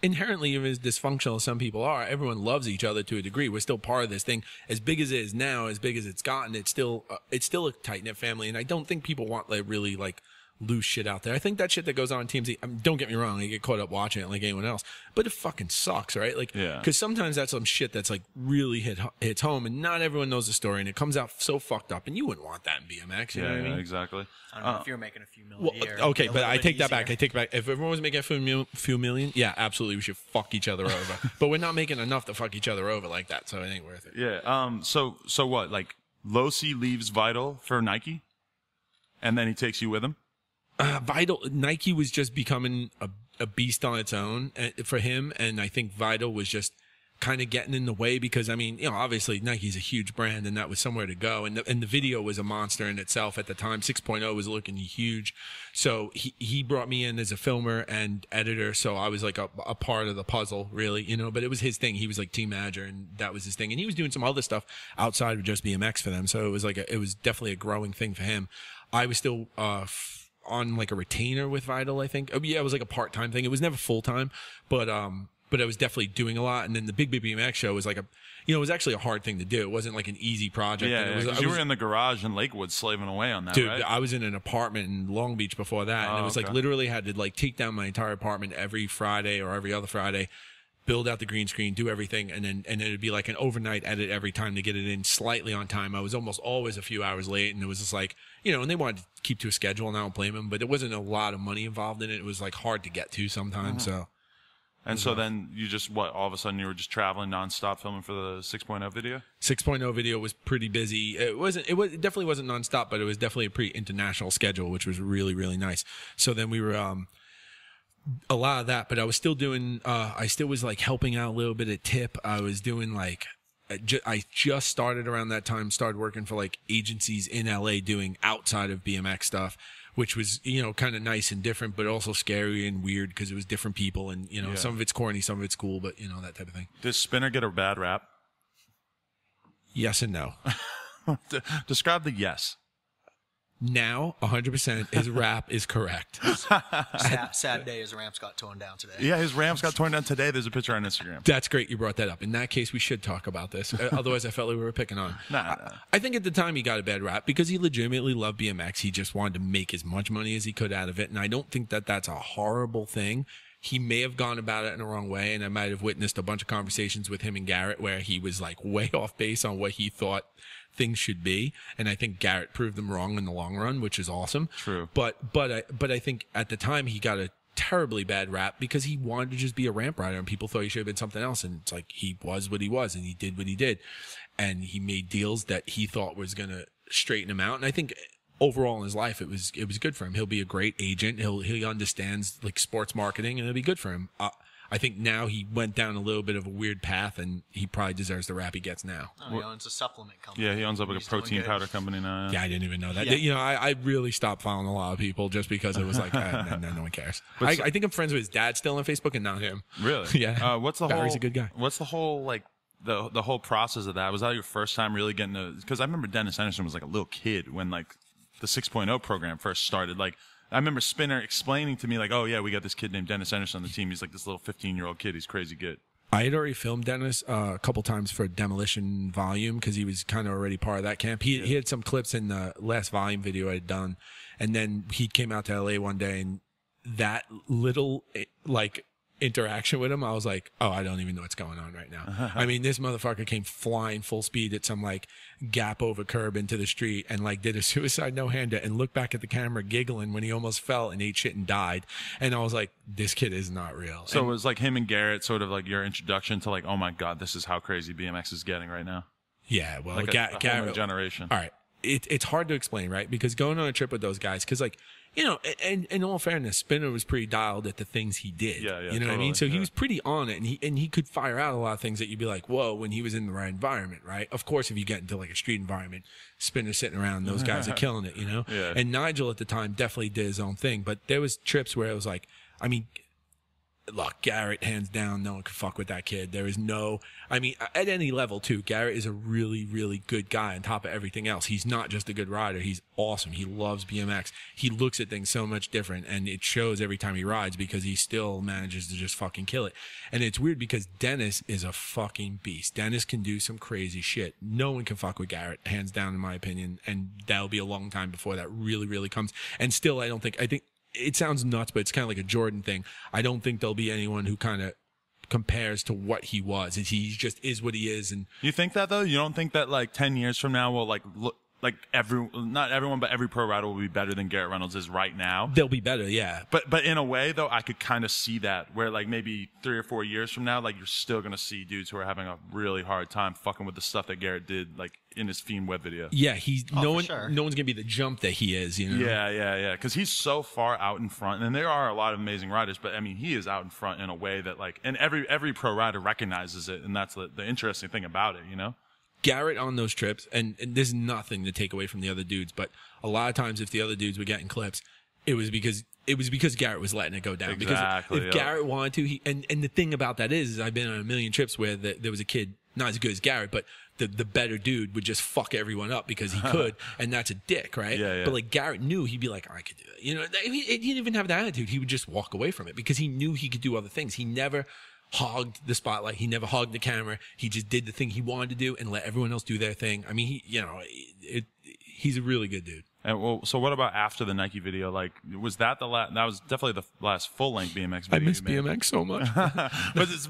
inherently, even as dysfunctional as some people are, everyone loves each other to a degree. We're still part of this thing. As big as it is now, as big as it's gotten, it's still a tight knit family. And I don't think people want like really like loose shit out there. I think that shit that goes on TMZ, I mean, don't get me wrong, I get caught up watching it like anyone else, but it fucking sucks, right? Like, because sometimes that's some shit that's like really hits home, and not everyone knows the story, and it comes out so fucked up, and you wouldn't want that in BMX. You know what I mean? Exactly. I don't know if you're making a few million. Well, okay, but I take that back. I take it back. If everyone was making a few million, yeah, absolutely, we should fuck each other over. But we're not making enough to fuck each other over like that, so it ain't worth it. Yeah. So what? Like, Losi leaves Vital for Nike, and then he takes you with him. Vital, Nike was just becoming a beast on its own for him, and I think Vital was just kind of getting in the way because, I mean, you know, obviously Nike's a huge brand, and that was somewhere to go, and the video was a monster in itself at the time. 6.0 was looking huge, so he brought me in as a filmer and editor, so I was like a part of the puzzle, really, you know. But it was his thing. He was like team manager, and that was his thing, and he was doing some other stuff outside of just BMX for them, so it was like it was definitely a growing thing for him. I was still on like a retainer with Vital, I think. Oh, yeah, it was like a part-time thing. It was never full-time, but I was definitely doing a lot. And then the Big BMX show was like it was actually a hard thing to do. It wasn't like an easy project. Yeah, you were in the garage in Lakewood slaving away on that, dude, right? I was in an apartment in Long Beach before that, and it was like literally had to like take down my entire apartment every Friday or every other Friday, build out the green screen, do everything, and then it'd be like an overnight edit every time to get it in slightly on time. I was almost always a few hours late, and it was just like, you know, and they wanted to keep to a schedule, and I don't blame them, but there wasn't a lot of money involved in it. It was like hard to get to sometimes. Mm-hmm. So, and so then you just, what, all of a sudden you were just traveling nonstop filming for the 6.0 video? 6.0 video was pretty busy. It definitely wasn't nonstop, but it was definitely a pretty international schedule, which was really, really nice. So then we were a lot of that, but I was still doing, I still was like helping out a little bit at Tip. I was doing like, I just started around that time, started working for like agencies in LA doing outside of BMX stuff, which was, you know, kind of nice and different, but also scary and weird because it was different people, and, you know, some of it's corny, some of it's cool, but, you know, that type of thing. Does Spinner get a bad rap? Yes and no. Describe the yes. Now, 100%, his rap is correct. Sad day, his ramps got torn down today. Yeah, his ramps got torn down today. There's a picture on Instagram. That's great you brought that up. In that case, we should talk about this. Otherwise, I felt like we were picking on. Nah. I think at the time he got a bad rap because he legitimately loved BMX. He just wanted to make as much money as he could out of it, and I don't think that that's a horrible thing. He may have gone about it in the wrong way, and I might have witnessed a bunch of conversations with him and Garrett where he was like way off base on what he thought things should be, and I think Garrett proved them wrong in the long run, which is awesome. True. But I think at the time he got a terribly bad rap because he wanted to just be a ramp rider, and people thought he should have been something else, and it's like he was what he was, and he did what he did, and he made deals that he thought was gonna straighten him out, and I think overall in his life it was good for him. He'll be a great agent. He understands like sports marketing, and it'll be good for him. I think now he went down a little bit of a weird path, and he probably deserves the rap he gets now. Oh, he owns a supplement company. Yeah, he owns up like a protein powder company now. Yeah, I didn't even know that. Yeah. You know, I really stopped following a lot of people just because it was like, no one cares. I think I'm friends with his dad still on Facebook and not him. Really? Yeah. Barry's a good guy. What's the whole like the whole process of that? Was that your first time really getting because I remember Dennis Anderson was like a little kid when like the 6.0 program first started, like, I remember Spinner explaining to me, like, oh, yeah, we got this kid named Dennis Anderson on the team. He's like this little 15-year-old kid. He's crazy good. I had already filmed Dennis a couple times for Demolition Volume because he was kind of already part of that camp. He had some clips in the last Volume video I had done. And then he came out to L.A. one day, and that little, like, interaction with him, I was like, oh, I don't even know what's going on right now. I mean, this motherfucker came flying full speed at some, like, gap over curb into the street and, like, did a suicide no-hander and looked back at the camera giggling when he almost fell and ate shit and died. And I was like, this kid is not real. So and it was, like, him and Garrett sort of, like, your introduction to, like, oh, my God, this is how crazy BMX is getting right now. Yeah, well, like a whole new generation. All right. It's hard to explain, right? Because going on a trip with those guys, because, like, you know, and in all fairness, Spinner was pretty dialed at the things he did. Yeah, yeah, you know totally, what I mean? So yeah. He was pretty on it, and he could fire out a lot of things that you'd be like, whoa, when he was in the right environment, right? Of course, if you get into like a street environment, Spinner's sitting around, those guys are killing it, you know? Yeah. And Nigel at the time definitely did his own thing, but there was trips where it was like, I mean, look, Garrett, hands down, no one could fuck with that kid. There is no, I mean, at any level, too, Garrett is a really, really good guy on top of everything else. He's not just a good rider. He's awesome. He loves BMX. He looks at things so much different, and it shows every time he rides because he still manages to just fucking kill it. And it's weird because Dennis is a fucking beast. Dennis can do some crazy shit. No one can fuck with Garrett, hands down, in my opinion, and that'll be a long time before that really, really comes. And still, I think, it sounds nuts, but it's kind of like a Jordan thing. I don't think there'll be anyone who kind of compares to what he was. He just is what he is. And you think that though? You don't think that like 10 years from now we'll like look like every pro rider will be better than Garrett Reynolds is right now? They'll be better, yeah. But in a way though, I could kind of see that where like maybe 3 or 4 years from now, like you're still gonna see dudes who are having a really hard time fucking with the stuff that Garrett did, like in his Fiend Web video. Yeah, no one's gonna be the jump that he is, you know. Yeah. Because he's so far out in front, and there are a lot of amazing riders, but I mean he is out in front in a way that like, and every pro rider recognizes it, and that's the interesting thing about it, you know. Garrett on those trips, and there's nothing to take away from the other dudes, but a lot of times if the other dudes were getting clips, it was because Garrett was letting it go down. Exactly, because if Garrett wanted to, and the thing about that is I've been on a million trips where there was a kid not as good as Garrett, but the better dude would just fuck everyone up because he could, and that's a dick, right? Yeah. But like Garrett knew he'd be like, I could do it. You know, he didn't even have that attitude. He would just walk away from it because he knew he could do other things. He never hogged the spotlight. He never hogged the camera. He just did the thing he wanted to do and let everyone else do their thing. I mean, he's a really good dude. And well, so what about after the Nike video? Like, was that the last? That was definitely the last full-length BMX video. I miss BMX so much.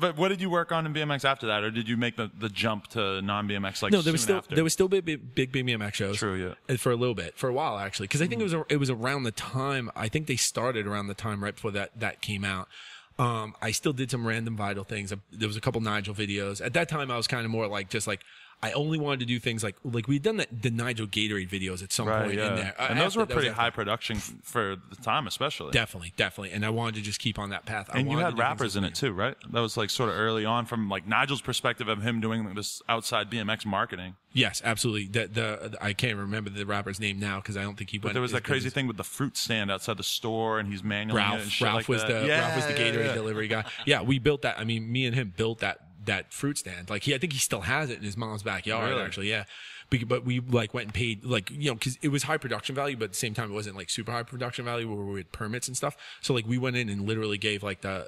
but what did you work on in BMX after that, or did you make the jump to non-BMX? Like, no, there was still big BMX shows. True, yeah. For a little bit, for a while actually, because I think it was around the time. I think they started around the time right before that came out. I still did some random vital things. There was a couple Nigel videos. At that time, I was kind of more like just like I only wanted to do things like we'd done the Nigel Gatorade videos at some point in there. And those were pretty high production for the time, especially. Definitely. And I wanted to just keep on that path. And you had rappers in it too, right? That was like sort of early on from like Nigel's perspective of him doing this outside BMX marketing. Yes, absolutely. I can't remember the rapper's name now because I don't think he went. But there was that crazy thing with the fruit stand outside the store, and he's manually Ralph was the Gatorade delivery guy. Yeah, we built that. I mean, me and him built that fruit stand. Like I think he still has it in his mom's backyard. Really? Actually, yeah. But we like went and paid, like, you know, because it was high production value, but at the same time it wasn't like super high production value where we had permits and stuff. So like we went in and literally gave like the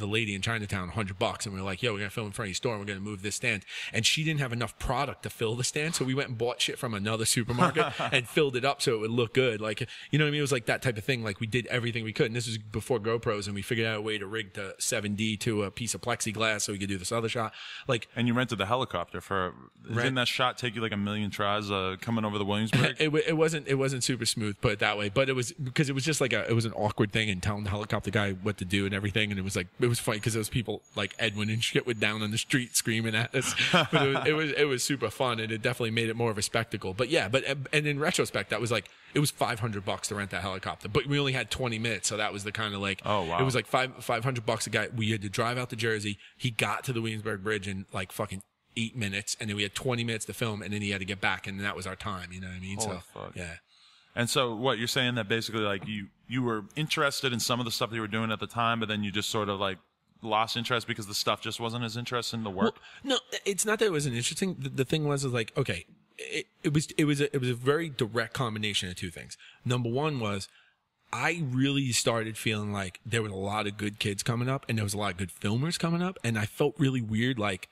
lady in Chinatown $100, and we were like, yo, we're gonna film in front of your store and we're gonna move this stand. And she didn't have enough product to fill the stand, so we went and bought shit from another supermarket and filled it up so it would look good. Like, you know what I mean? It was like that type of thing. Like we did everything we could, and this was before GoPros, and we figured out a way to rig the 7D to a piece of plexiglass so we could do this other shot. Like, and you rented the helicopter for didn't that shot take you like a million tries coming over the Williamsburg? it wasn't super smooth, put it that way, but it was because it was just like it was an awkward thing, and telling the helicopter guy what to do and everything, and it was funny because those people like Edwin and shit were down on the street screaming at us, but it was super fun, and it definitely made it more of a spectacle. But yeah, and in retrospect, that was like, it was $500 to rent that helicopter, but we only had 20 minutes, so that was the kind of like, oh wow, it was like $500 a guy. We had to drive out to Jersey. He got to the Williamsburg Bridge in like fucking 8 minutes, and then we had 20 minutes to film, and then he had to get back, and that was our time, you know what I mean? Holy fuck. Yeah. And so what you're saying, that basically like you were interested in some of the stuff that you were doing at the time, but then you just sort of like lost interest because the stuff just wasn't as interesting, the work? Well, no, it's not that it wasn't interesting. The thing was like, okay, it was a very direct combination of two things. Number one was I really started feeling like there was a lot of good kids coming up and there was a lot of good filmers coming up. And I felt really weird, like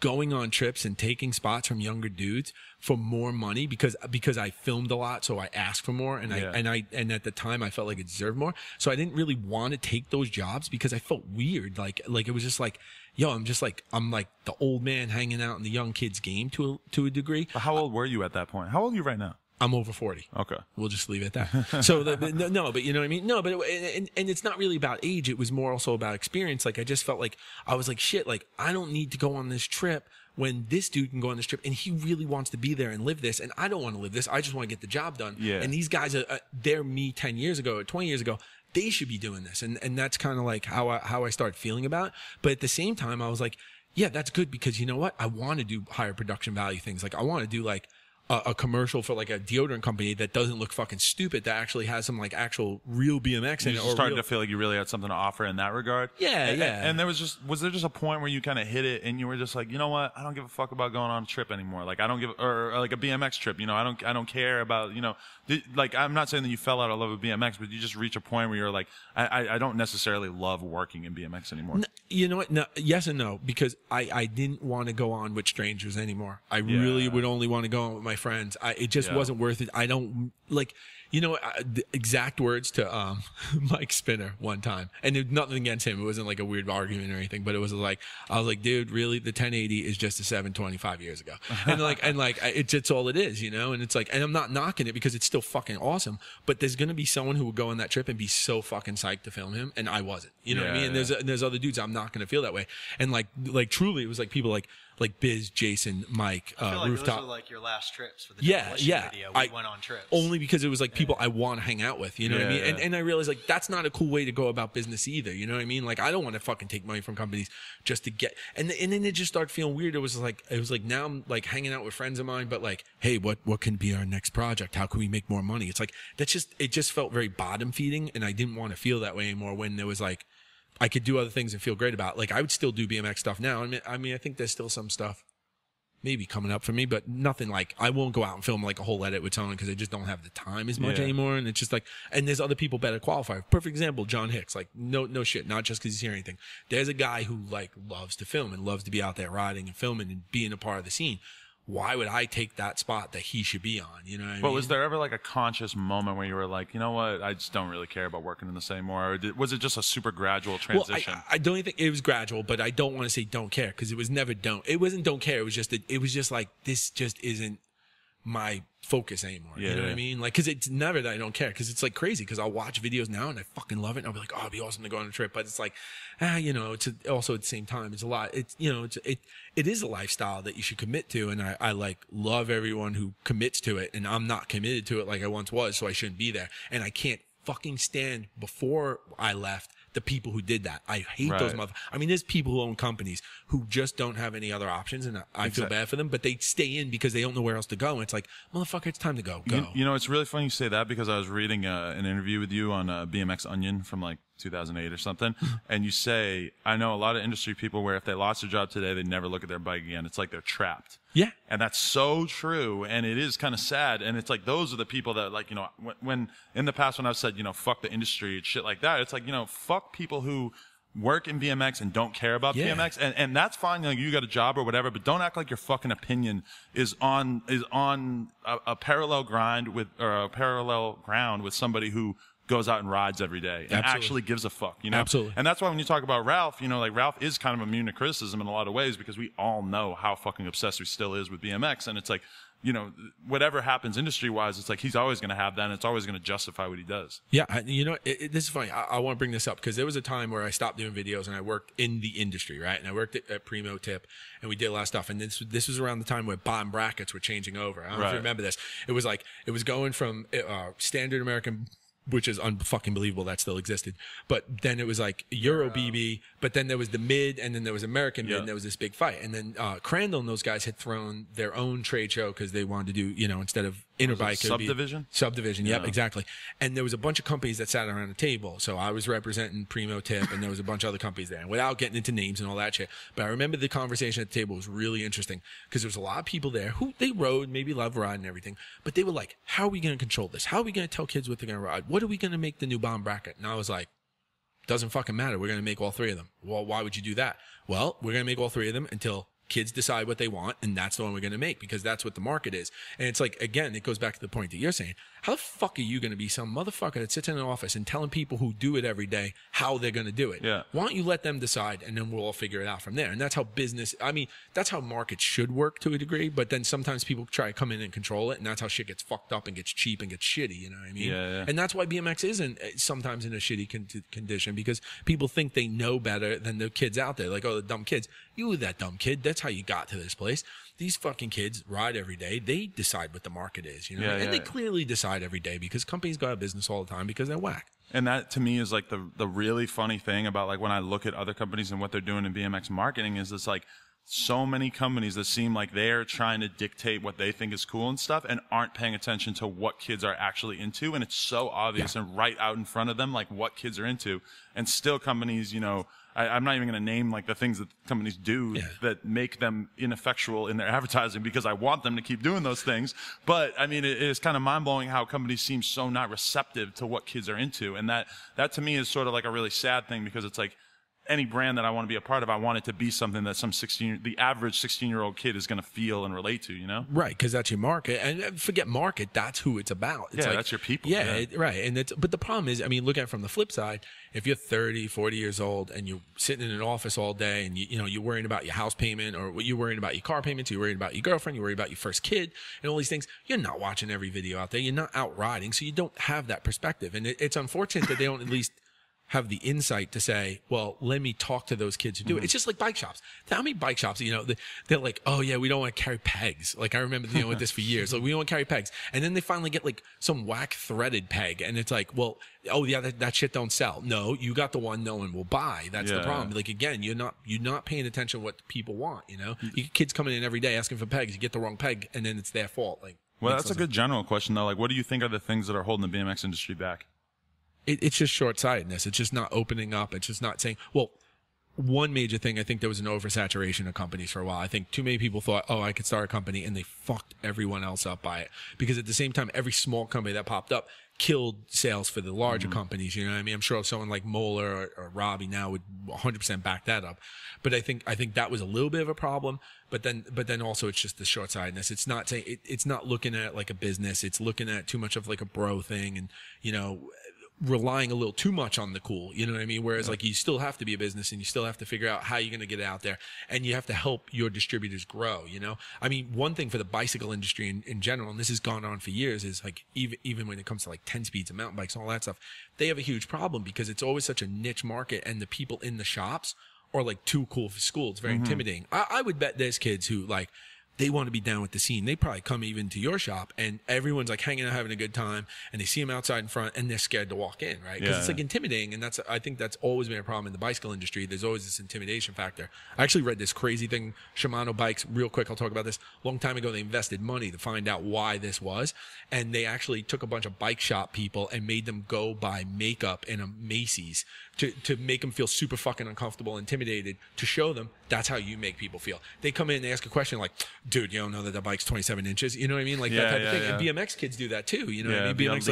going on trips and taking spots from younger dudes for more money because I filmed a lot. So I asked for more and and at the time I felt like I deserved more. So I didn't really want to take those jobs because I felt weird. Like it was just like, yo, I'm like the old man hanging out in the young kid's game to a degree. How old were you at that point? How old are you right now? I'm over 40. Okay. We'll just leave it at that. So but you know what I mean? No, but, and it's not really about age. It was more also about experience. Like I just felt like I was like, shit, like I don't need to go on this trip when this dude can go on this trip and he really wants to be there and live this. And I don't want to live this. I just want to get the job done. Yeah. And these guys are, they're me 10 years ago or 20 years ago. They should be doing this. And that's kind of like how I started feeling about it. But at the same time, I was like, yeah, that's good because you know what? I want to do higher production value things. Like I want to do like a commercial for like a deodorant company that doesn't look fucking stupid, that actually has some like actual real BMX in it. You're starting to feel like you really had something to offer in that regard. Yeah, And there was there just a point where you kind of hit it and you were just like, you know what? I don't give a fuck about going on a trip anymore. Like I don't give, or like a BMX trip, you know, I don't care about, you know, like I'm not saying that you fell out of love with BMX, but you just reach a point where you're like, I don't necessarily love working in BMX anymore. No, you know what? No, yes and no, because I didn't want to go on with strangers anymore. I really would only want to go on with my friends. It just wasn't worth it. I don't like, you know, the exact words to Mike Spinner one time, and there's nothing against him. It wasn't like a weird argument or anything, but it was like, I was like, dude, really, the 1080 is just a 720 5 years ago, and like it's all it is, you know. And it's like, and I'm not knocking it because it's still fucking awesome, but there's gonna be someone who will go on that trip and be so fucking psyched to film him, and I wasn't, you know what I mean? And there's other dudes I'm not gonna feel that way, and like truly, it was like people like Biz, Jason, Mike, I feel like Rooftop. Those were like your last trips for the video. We went on trips. Only because it was like people I want to hang out with, you know what I mean? And I realized like that's not a cool way to go about business either, you know what I mean? Like I don't want to fucking take money from companies just to get, and then it just started feeling weird. It was like now I'm like hanging out with friends of mine, but like, hey, what can be our next project? How can we make more money? It's like, it just felt very bottom feeding, and I didn't want to feel that way anymore when there was like, I could do other things and feel great about it. Like I would still do BMX stuff now. I mean, I think there's still some stuff maybe coming up for me, but nothing like I won't go out and film like a whole edit with someone because I just don't have the time as much anymore. And it's just like, and there's other people better qualified. Perfect example, John Hicks. Like no shit, not just because he's here or anything. There's a guy who like loves to film and loves to be out there riding and filming and being a part of the scene. Why would I take that spot that he should be on? You know what I mean? But was there ever like a conscious moment where you were like, you know what? I just don't really care about working in this anymore. Or was it just a super gradual transition? Well, I don't think it was gradual, but I don't want to say don't care because it was never don't. It wasn't don't care. It was just like, this just isn't my focus anymore. Yeah, you know what I mean? Like, cause it's never that I don't care. Cause it's like crazy. Cause I'll watch videos now and I fucking love it. And I'll be like, oh, it'd be awesome to go on a trip. But it's like, you know, it's also at the same time, it's a lot. It's, you know, it is a lifestyle that you should commit to. And I like love everyone who commits to it, and I'm not committed to it like I once was. So I shouldn't be there. And I can't fucking stand, before I left, the people who did that. I hate those motherfuckers. I mean, there's people who own companies who just don't have any other options, and I feel bad for them, but they stay in because they don't know where else to go. And it's like, motherfucker, it's time to go. Go. You know, it's really funny you say that because I was reading an interview with you on BMX Onion from like 2008 or something, and you say, I know a lot of industry people where if they lost their job today, they'd never look at their bike again. It's like they're trapped. Yeah. And that's so true. And it is kind of sad. And it's like, those are the people that, like, you know, when in the past when I've said, you know, fuck the industry and shit like that, it's like, you know, fuck people who work in BMX and don't care about BMX. And that's fine. Like, you got a job or whatever, but don't act like your fucking opinion is on a parallel grind with, or a parallel ground with somebody who goes out and rides every day and actually gives a fuck, you know? Absolutely. And that's why when you talk about Ralph, you know, like Ralph is kind of immune to criticism in a lot of ways because we all know how fucking obsessed he still is with BMX. And it's like, you know, whatever happens industry-wise, it's like he's always going to have that, and it's always going to justify what he does. Yeah, you know, this is funny. I want to bring this up because there was a time where I stopped doing videos and I worked in the industry, right? And I worked at Primo Tip, and we did a lot of stuff. And this was around the time where bottom brackets were changing over. I don't know if you remember this. It was like, it was going from Standard American, which is unfucking believable that still existed. But then it was like Euro BB, but then there was the mid, and then there was American mid, and there was this big fight. And then Crandall and those guys had thrown their own trade show because they wanted to do, you know, instead of Inner Bike. Subdivision? Subdivision, yep, yeah. Exactly. And there was a bunch of companies that sat around the table. So I was representing Primo Tip, and there was a bunch of other companies there, and without getting into names and all that shit. But I remember the conversation at the table was really interesting because there was a lot of people there who they rode, maybe love riding and everything, but they were like, how are we going to control this? How are we going to tell kids what they're going to ride? What are we going to make the new bomb bracket? And I was like, doesn't fucking matter. We're going to make all three of them. Well, why would you do that? Well, we're going to make all three of them until kids decide what they want, and that's the one we're going to make because that's what the market is. And it's like, again, it goes back to the point that you're saying. How the fuck are you going to be some motherfucker that sits in an office and telling people who do it every day how they're going to do it? Yeah. Why don't you let them decide, and then we'll all figure it out from there? And that's how business, I mean, that's how markets should work to a degree, but then sometimes people try to come in and control it, and that's how shit gets fucked up and gets cheap and gets shitty, you know what I mean? Yeah, yeah. And that's why BMX isn't sometimes in a shitty condition because people think they know better than the kids out there. Like, oh, the dumb kids. You were that dumb kid. That's how you got to this place. These fucking kids ride every day. They decide what the market is, you know? Yeah, and yeah, they clearly decide every day because companies go out of business all the time because they're whack. And that to me is like the really funny thing about like when I look at other companies and what they're doing in BMX marketing is it's like so many companies that seem like they're trying to dictate what they think is cool and stuff and aren't paying attention to what kids are actually into. And it's so obvious and right out in front of them, like what kids are into, and still companies, you know, I'm not even going to name like the things that companies do that make them ineffectual in their advertising because I want them to keep doing those things. But I mean, it's kind of mind blowing how companies seem so not receptive to what kids are into. And that to me is sort of like a really sad thing because it's like any brand that I want to be a part of, I want it to be something that the average 16-year-old kid is going to feel and relate to, you know? Right, because that's your market. And forget market, that's who it's about. It's like, that's your people. Yeah, yeah. Right. And but the problem is, I mean, look at it from the flip side. If you're 30, 40 years old and you're sitting in an office all day and you know, you're worrying about your house payment or you're worrying about your car payments, you're worrying about your girlfriend, you're worried about your first kid and all these things, you're not watching every video out there. You're not out riding, so you don't have that perspective. And it's unfortunate that they don't at least have the insight to say, well, let me talk to those kids who do it. It's just like bike shops. How many bike shops, you know, they're like, oh yeah, we don't want to carry pegs. Like I remember dealing with this for years. Like we don't want to carry pegs. And then they finally get like some whack threaded peg. And it's like, well, oh yeah, that shit don't sell. No, you got the one no one will buy. That's the problem. Like again, you're not paying attention to what people want, you know? You get kids coming in every day asking for pegs. You get the wrong peg and then it's their fault. Like, well, that's a good general question though. Like what do you think are the things that are holding the BMX industry back? It's just short-sightedness. It's just not opening up. It's just not saying, well, one major thing, I think there was an oversaturation of companies for a while. I think too many people thought, oh, I could start a company, and they fucked everyone else up by it. Because at the same time, every small company that popped up killed sales for the larger companies. You know what I mean? I'm sure someone like Moeller or Robbie now would 100% back that up. But I think that was a little bit of a problem. But then also it's just the short-sightedness. It's not saying it's not looking at it like a business. It's looking at too much of like a bro thing, and you know, relying a little too much on the cool, you know what I mean? Whereas like you still have to be a business and you still have to figure out how you're going to get it out there, and you have to help your distributors grow, you know? I mean, one thing for the bicycle industry in general, and this has gone on for years, is like even when it comes to like 10 speeds and mountain bikes and all that stuff, they have a huge problem because it's always such a niche market, and the people in the shops are like too cool for school. It's very intimidating. I would bet there's kids who like, they want to be down with the scene. They probably come even to your shop and everyone's like hanging out, having a good time, and they see them outside in front and they're scared to walk in, right? Because it's like intimidating. And I think that's always been a problem in the bicycle industry. There's always this intimidation factor. I actually read this crazy thing, Shimano Bikes, real quick, I'll talk about this. A long time ago, they invested money to find out why this was. And they actually took a bunch of bike shop people and made them go buy makeup in a Macy's to make them feel super fucking uncomfortable, intimidated, to show them that's how you make people feel. They come in and they ask a question like, dude, you don't know that the bike's 27 inches. You know what I mean? Like that type of thing. Yeah. And BMX kids do that too. You know what I mean? BMX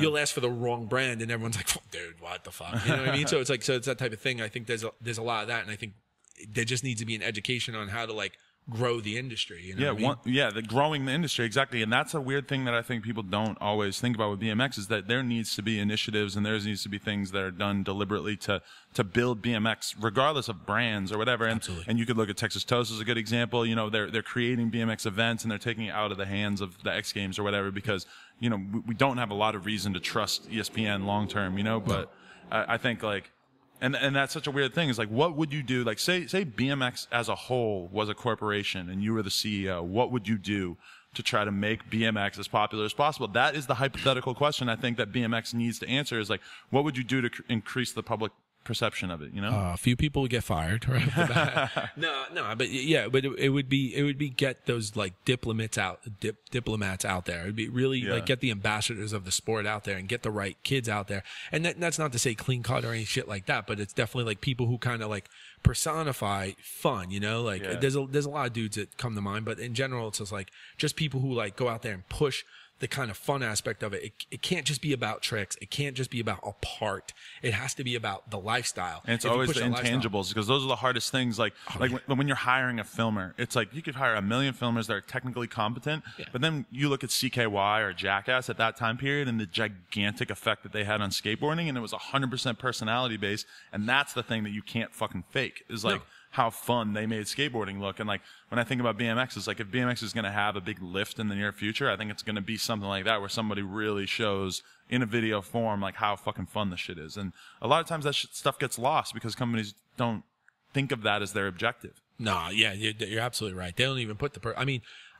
you'll ask for the wrong brand and everyone's like, dude, what the fuck? You know what I mean? So it's like, so it's that type of thing. I think there's a lot of that. And I think there just needs to be an education on how to like grow the industry. You know what I mean? The growing the industry. Exactly. And that's a weird thing that I think people don't always think about with BMX is that there needs to be initiatives and there needs to be things that are done deliberately to build BMX regardless of brands or whatever. And, and you could look at Texas Toast as a good example. You know, they're creating BMX events and they're taking it out of the hands of the X Games or whatever, because, you know, we don't have a lot of reason to trust ESPN long term, you know, but I think like, And that's such a weird thing. It's like, what would you do? Like, say BMX as a whole was a corporation and you were the CEO. What would you do to try to make BMX as popular as possible? That is the hypothetical question I think that BMX needs to answer, is like, what would you do to increase the public perception of it, you know? A few people would get fired right off the bat. No, but yeah, but it would be get those like diplomats out there. It'd be really like get the ambassadors of the sport out there and get the right kids out there. And that's not to say clean cut or any shit like that, but it's definitely like people who kind of like personify fun, you know? Like there's a lot of dudes that come to mind, but in general, it's just like just people who like go out there and push the kind of fun aspect of it. It can't just be about tricks. It can't just be about a part. It has to be about the lifestyle. And it's always the intangibles, because those are the hardest things. When you're hiring a filmer, it's like you could hire 1 million filmers that are technically competent, but then you look at CKY or Jackass at that time period and the gigantic effect that they had on skateboarding, and it was 100% personality based, and that's the thing that you can't fucking fake is like how fun they made skateboarding look. And like when I think about BMX, it's like if BMX is going to have a big lift in the near future, I think it's going to be something like that where somebody really shows in a video form like how fucking fun the shit is. And a lot of times that stuff gets lost because companies don't think of that as their objective. No, yeah, you're absolutely right. They don't even put the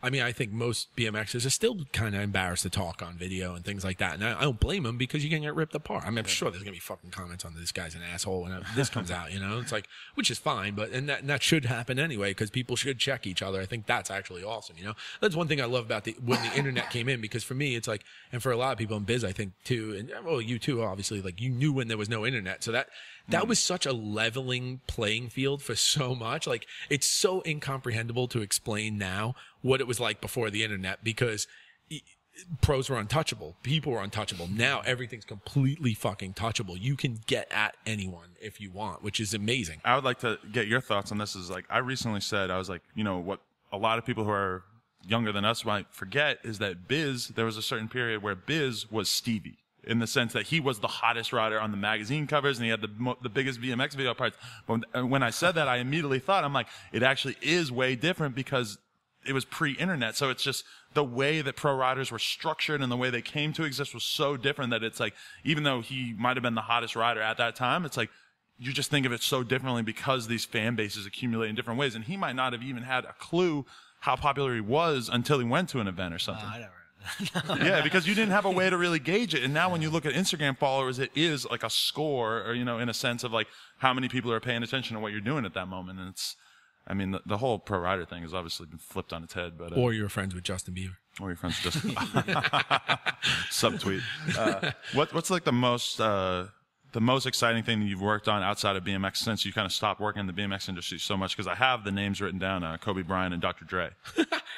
I mean, I think most BMXers are still kind of embarrassed to talk on video and things like that. And I don't blame them, because you can get ripped apart. I mean, I'm sure there's going to be fucking comments on this guy's an asshole when this comes out, you know? It's like, which is fine, but, and that should happen anyway, because people should check each other. I think that's actually awesome, you know? That's one thing I love about when the internet came in, because for me, it's like, and for a lot of people in biz, I think too, and well, you too, obviously, like you knew when there was no internet. So that was such a leveling playing field for so much. Like, it's so incomprehensible to explain now what it was like before the internet, because pros were untouchable. People were untouchable. Now everything's completely fucking touchable. You can get at anyone if you want, which is amazing. I would like to get your thoughts on this. Is like, I recently said, I was like, you know, what a lot of people who are younger than us might forget is that Biz, there was a certain period where Biz was Stevie, in the sense that he was the hottest rider on the magazine covers and he had the biggest BMX video parts. But when I said that, I immediately thought, I'm like, it actually is way different, because it was pre-internet. So it's just the way that pro riders were structured and the way they came to exist was so different that it's like, even though he might have been the hottest rider at that time, it's like you just think of it so differently because these fan bases accumulate in different ways. And he might not have even had a clue how popular he was until he went to an event or something. I don't remember. Yeah, because you didn't have a way to really gauge it. And now when you look at Instagram followers, it is like a score, or, you know, in a sense of like how many people are paying attention to what you're doing at that moment. And it's, I mean, the whole pro rider thing has obviously been flipped on its head. But or you're friends with Justin Bieber. Or your friends with Justin Subtweet. What's like the most exciting thing that you've worked on outside of BMX since you kind of stopped working in the BMX industry so much? Because I have the names written down, Kobe Bryant and Dr. Dre.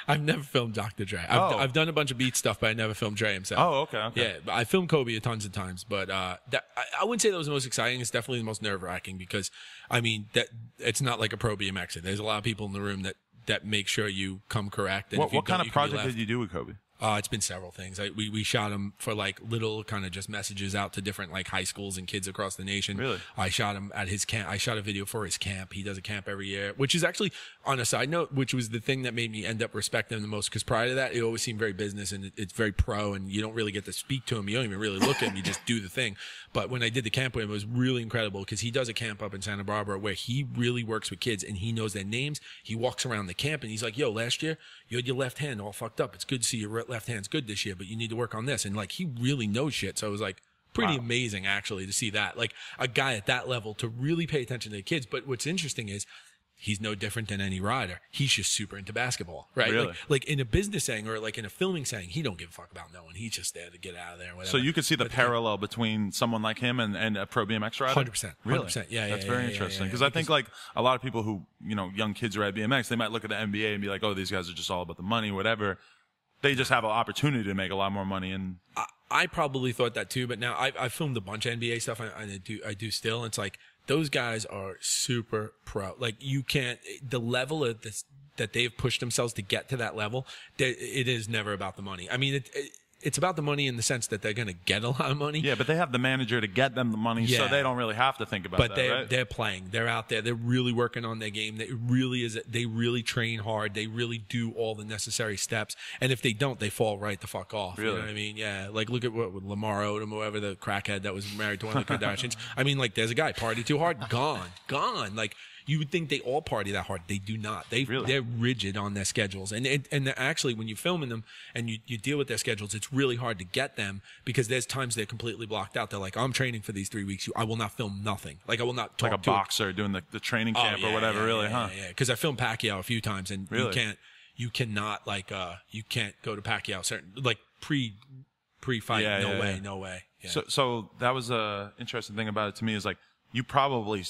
I've never filmed Dr. Dre. I've done a bunch of beat stuff, but I never filmed Dre himself. Oh, okay. Yeah, but I filmed Kobe tons of times, but I wouldn't say that was the most exciting. It's definitely the most nerve-wracking, because, I mean, that it's not like a pro BMXer. There's a lot of people in the room that make sure you come correct. And what kind of project did you do with Kobe? It's been several things. We shot him for like little kind of just messages out to different like high schools and kids across the nation. Really? I shot him at his camp. I shot a video for his camp. He does a camp every year, which is actually, on a side note, which was the thing that made me end up respecting him the most. Because prior to that, it always seemed very business and it's very pro, and you don't really get to speak to him. You don't even really look at him. You just do the thing. But when I did the camp with him, it was really incredible, because he does a camp up in Santa Barbara where he really works with kids and he knows their names. He walks around the camp and he's like, yo, last year you had your left hand all fucked up. It's good to see your left hand's good this year, but you need to work on this. And like, he really knows shit. So it was like pretty amazing actually to see that, like a guy at that level to really pay attention to the kids. But what's interesting is he's no different than any rider. He's just super into basketball, right? Really? Like in a business saying, or like in a filming saying, he don't give a fuck about no one. He's just there to get out of there. Whatever. So you could see the parallel between someone like him and a pro BMX rider? 100%. Really? Yeah. That's very interesting. Because I think like a lot of people who, you know, young kids who ride BMX, they might look at the NBA and be like, oh, these guys are just all about the money, whatever. They just have an opportunity to make a lot more money. And I probably thought that too, but now I've filmed a bunch of NBA stuff, and I do still. And it's like those guys are super pro. Like you can't, the level of this that they've pushed themselves to get to that level, it is never about the money. I mean, it's about the money in the sense that they're going to get a lot of money. Yeah, but they have the manager to get them the money, so they don't really have to think about that, right? But they're playing. They're out there. They're really working on their game. They really train hard. They really do all the necessary steps. And if they don't, they fall right the fuck off. Really? You know what I mean? Yeah. Like, look at what Lamar Odom, whoever, the crackhead that was married to one of the Kardashians. I mean, like, there's a guy, party too hard, gone. Like, You would think they all party that hard. They do not. They, really? They're rigid on their schedules. And actually, when you're filming them and you deal with their schedules, it's really hard to get them because there's times they're completely blocked out. They're like, I'm training for these 3 weeks. I will not film nothing. Like, I will not talk to a boxer doing the training camp or whatever, huh? Yeah, because I filmed Pacquiao a few times, and you can't, you cannot, like, you can't go to Pacquiao certain, like, pre-fight. Yeah, no way, no way. Yeah. So that was a interesting thing about it to me is, like, you probably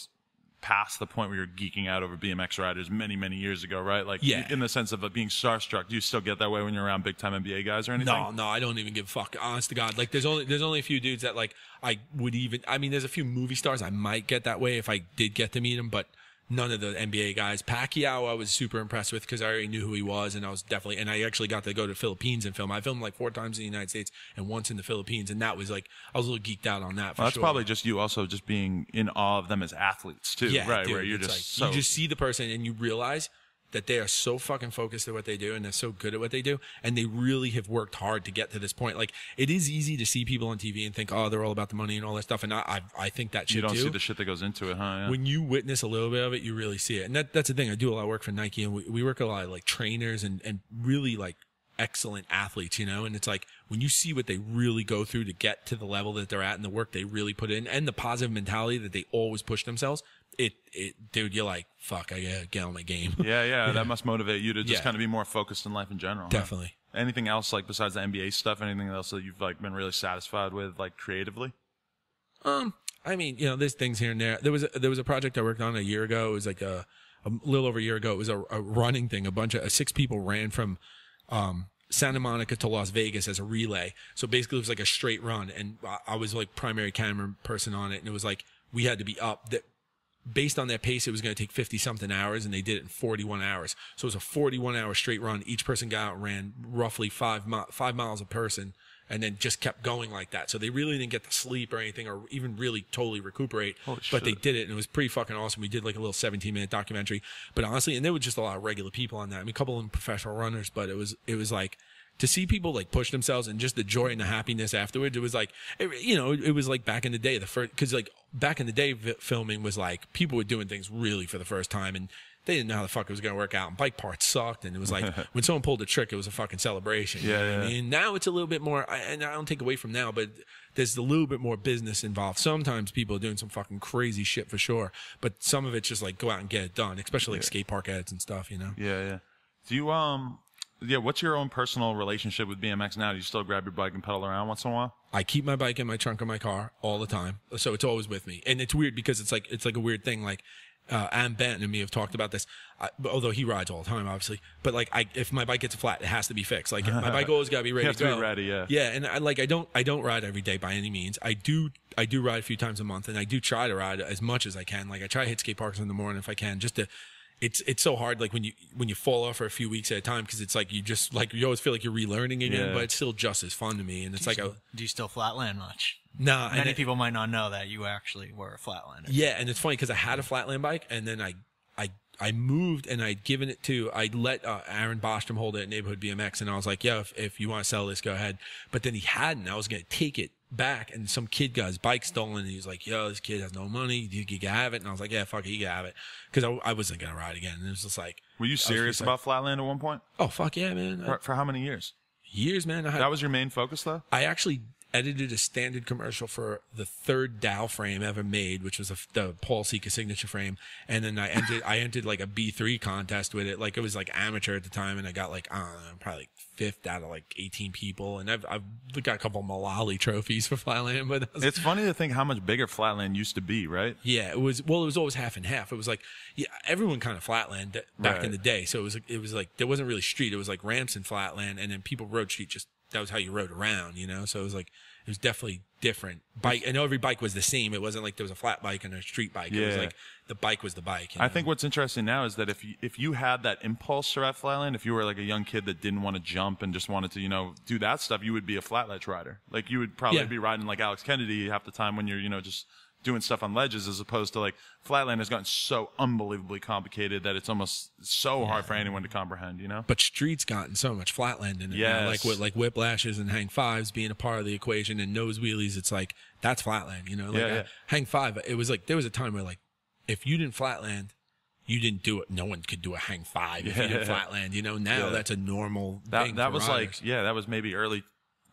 past the point where you're geeking out over BMX riders many, many years ago, right? Like, in the sense of being starstruck. Do you still get that way when you're around big-time NBA guys or anything? No, no, I don't even give a fuck. Honest to God. Like, there's only a few dudes that, like, I would even... I mean, there's a few movie stars I might get that way if I did get to meet them, but none of the NBA guys. Pacquiao, I was super impressed with because I already knew who he was, and I was definitely... And I actually got to go to the Philippines and film. I filmed, like, 4 times in the United States and once in the Philippines, and that was, like... I was a little geeked out on that, for That's probably just you also just being in awe of them as athletes, too, right? Dude, where you're just like, so... You just see the person, and you realize that they are so fucking focused at what they do, and they're so good at what they do, and they really have worked hard to get to this point. Like, it is easy to see people on TV and think, oh, they're all about the money and all that stuff, and I think that shit, you don't see the shit that goes into it, huh? Yeah. When you witness a little bit of it, you really see it. And that's the thing. I do a lot of work for Nike, and we work a lot of, like, trainers and really, like, excellent athletes, you know? And it's like, when you see what they really go through to get to the level that they're at and the work they really put in and the positive mentality that they always push themselves, dude, you're like, fuck, I gotta get on my game. Yeah. That must motivate you to just kind of be more focused in life in general. Definitely. Huh? Anything else, like, besides the NBA stuff? Anything else that you've, like, been really satisfied with, like, creatively? I mean, you know, there's things here and there. There was a project I worked on a year ago. It was like a little over a year ago. It was a running thing. Six people ran from Santa Monica to Las Vegas as a relay. So basically, it was like a straight run, and I was, like, primary camera person on it, and it was like we had to be up that. Based on their pace, it was going to take 50-something hours, and they did it in 41 hours. So it was a 41-hour straight run. Each person got out and ran roughly 5 miles a person, and then just kept going like that. So they really didn't get to sleep or anything, or even really totally recuperate. Holy shit. They did it, and it was pretty fucking awesome. We did, like, a little 17-minute documentary. But honestly, and there were just a lot of regular people on that. I mean, a couple of them professional runners, but it was like, to see people, like, push themselves and just the joy and the happiness afterwards, it was like, you know, it was like back in the day, because, like, back in the day, filming was like people were doing things really for the first time, and they didn't know how the fuck it was going to work out, and bike parts sucked, and it was like when someone pulled a trick, it was a fucking celebration. You know what I mean? Now it's a little bit more, and I don't take away from now, but there's a little bit more business involved. Sometimes people are doing some fucking crazy shit for sure, but some of it's just like go out and get it done, especially like skate park ads and stuff, you know? Yeah. Do you what's your own personal relationship with BMX now? Do you still grab your bike and pedal around once in a while? I keep my bike in my trunk of my car all the time, so it's always with me. And it's weird because it's like a weird thing. Like, Am Benton and me have talked about this, although he rides all the time, obviously. But like, if my bike gets a flat, it has to be fixed. Like, my bike always got to be ready. You have to be ready, yeah. Yeah, and I don't ride every day by any means. I do ride a few times a month, and I do try to ride as much as I can. Like, I try to hit skate parks in the morning if I can, just to. It's so hard, like, when you fall off for a few weeks at a time, because it's like you just, like, you always feel like you're relearning again, but it's still just as fun to me. And it's like, do you still flatland much? Nah. Many people might not know that you actually were a flatlander. Yeah, and it's funny because I had a flatland bike, and then I moved, and I'd given it to, I'd let Aaron Bostrom hold it at Neighborhood BMX, and I was like, yeah, if you want to sell this, go ahead. But then he hadn't. I was going to take it back, and some kid got his bike stolen, and he was like, yo, this kid has no money. Do you think he can have it? And I was like, yeah, fuck it, he can have it. Because I wasn't going to ride again. And it was just like. Were you serious about flatland at one point? Oh, fuck yeah, man. For how many years? Years, man. That was your main focus, though? I actually edited a Standard commercial for the third Dow frame ever made, which was the Paul Sika signature frame. And then I entered like a B3 contest with it. Like, it was like amateur at the time, and I got like, I don't know, probably 5th out of like 18 people. And I've got a couple of Mulally trophies for flatland. But it's funny to think how much bigger flatland used to be, right? Yeah, it was always half and half. It was like, yeah, everyone kind of flatland back in the day. So it was like, there wasn't really street. It was like ramps and flatland, and then people rode street. Just that was how you rode around, you know? So it was like, it was definitely different. Bike, I know every bike was the same. It wasn't like there was a flat bike and a street bike. It was like the bike was the bike. You know? I think what's interesting now is that if you had that impulse to ride flatland, if you were like a young kid that didn't want to jump and just wanted to, you know, do that stuff, you would be a flatledge rider. Like, you would probably be riding like Alex Kennedy half the time when you're, you know, just doing stuff on ledges, as opposed to, like, flatland has gotten so unbelievably complicated that it's almost so hard for anyone to comprehend, you know? But street's gotten so much flatland in it now, like with like whiplashes and hang fives being a part of the equation, and nose wheelies. It's like, that's flatland, you know? Like hang five, it was like, there was a time where, like, if you didn't flatland, you didn't do it. No one could do a hang five if you did flatland. You know, now that's a normal thing. That was riders. Like, that was maybe early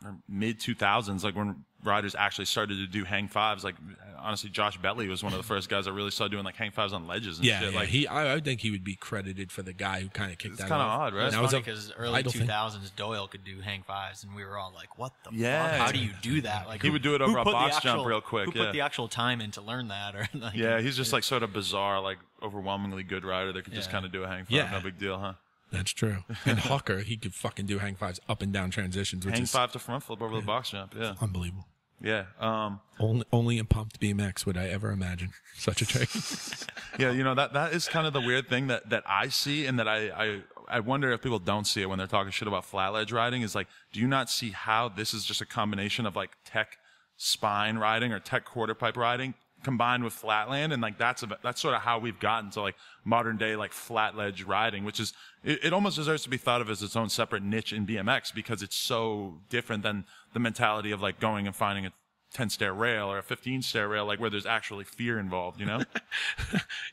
or mid 2000s, like when riders actually started to do hang fives. Like, honestly, Josh Bentley was one of the first guys I really saw doing like hang fives on ledges and shit. Yeah. Like, I think he would be credited for the guy who kind of kicked that off. It's kind of odd, right? It's funny because early 2000s, Doyle could do hang fives, and we were all like, what the fuck? How do you do that? Like, he would do it over a box jump real quick. Who put the actual time in to learn that? Or like, he's just like sort of bizarre, like overwhelmingly good rider that could just kind of do a hang five. Yeah. No big deal, huh? That's true. And Hawker, he could fucking do hang fives up and down transitions. Which hang is, five to front flip over the box jump. Yeah. Unbelievable. Yeah. Only in pumped BMX would I ever imagine such a trick. Yeah. You know, that is kind of the weird thing that I see, and that I wonder if people don't see it when they're talking shit about flatledge riding, is like, do you not see how this is just a combination of like tech spine riding or tech quarter pipe riding combined with flatland? And like, that's sort of how we've gotten to like modern day, like flatledge riding, which is, it almost deserves to be thought of as its own separate niche in BMX, because it's so different than the mentality of like going and finding a 10-stair rail or a 15-stair rail, like where there's actually fear involved, you know?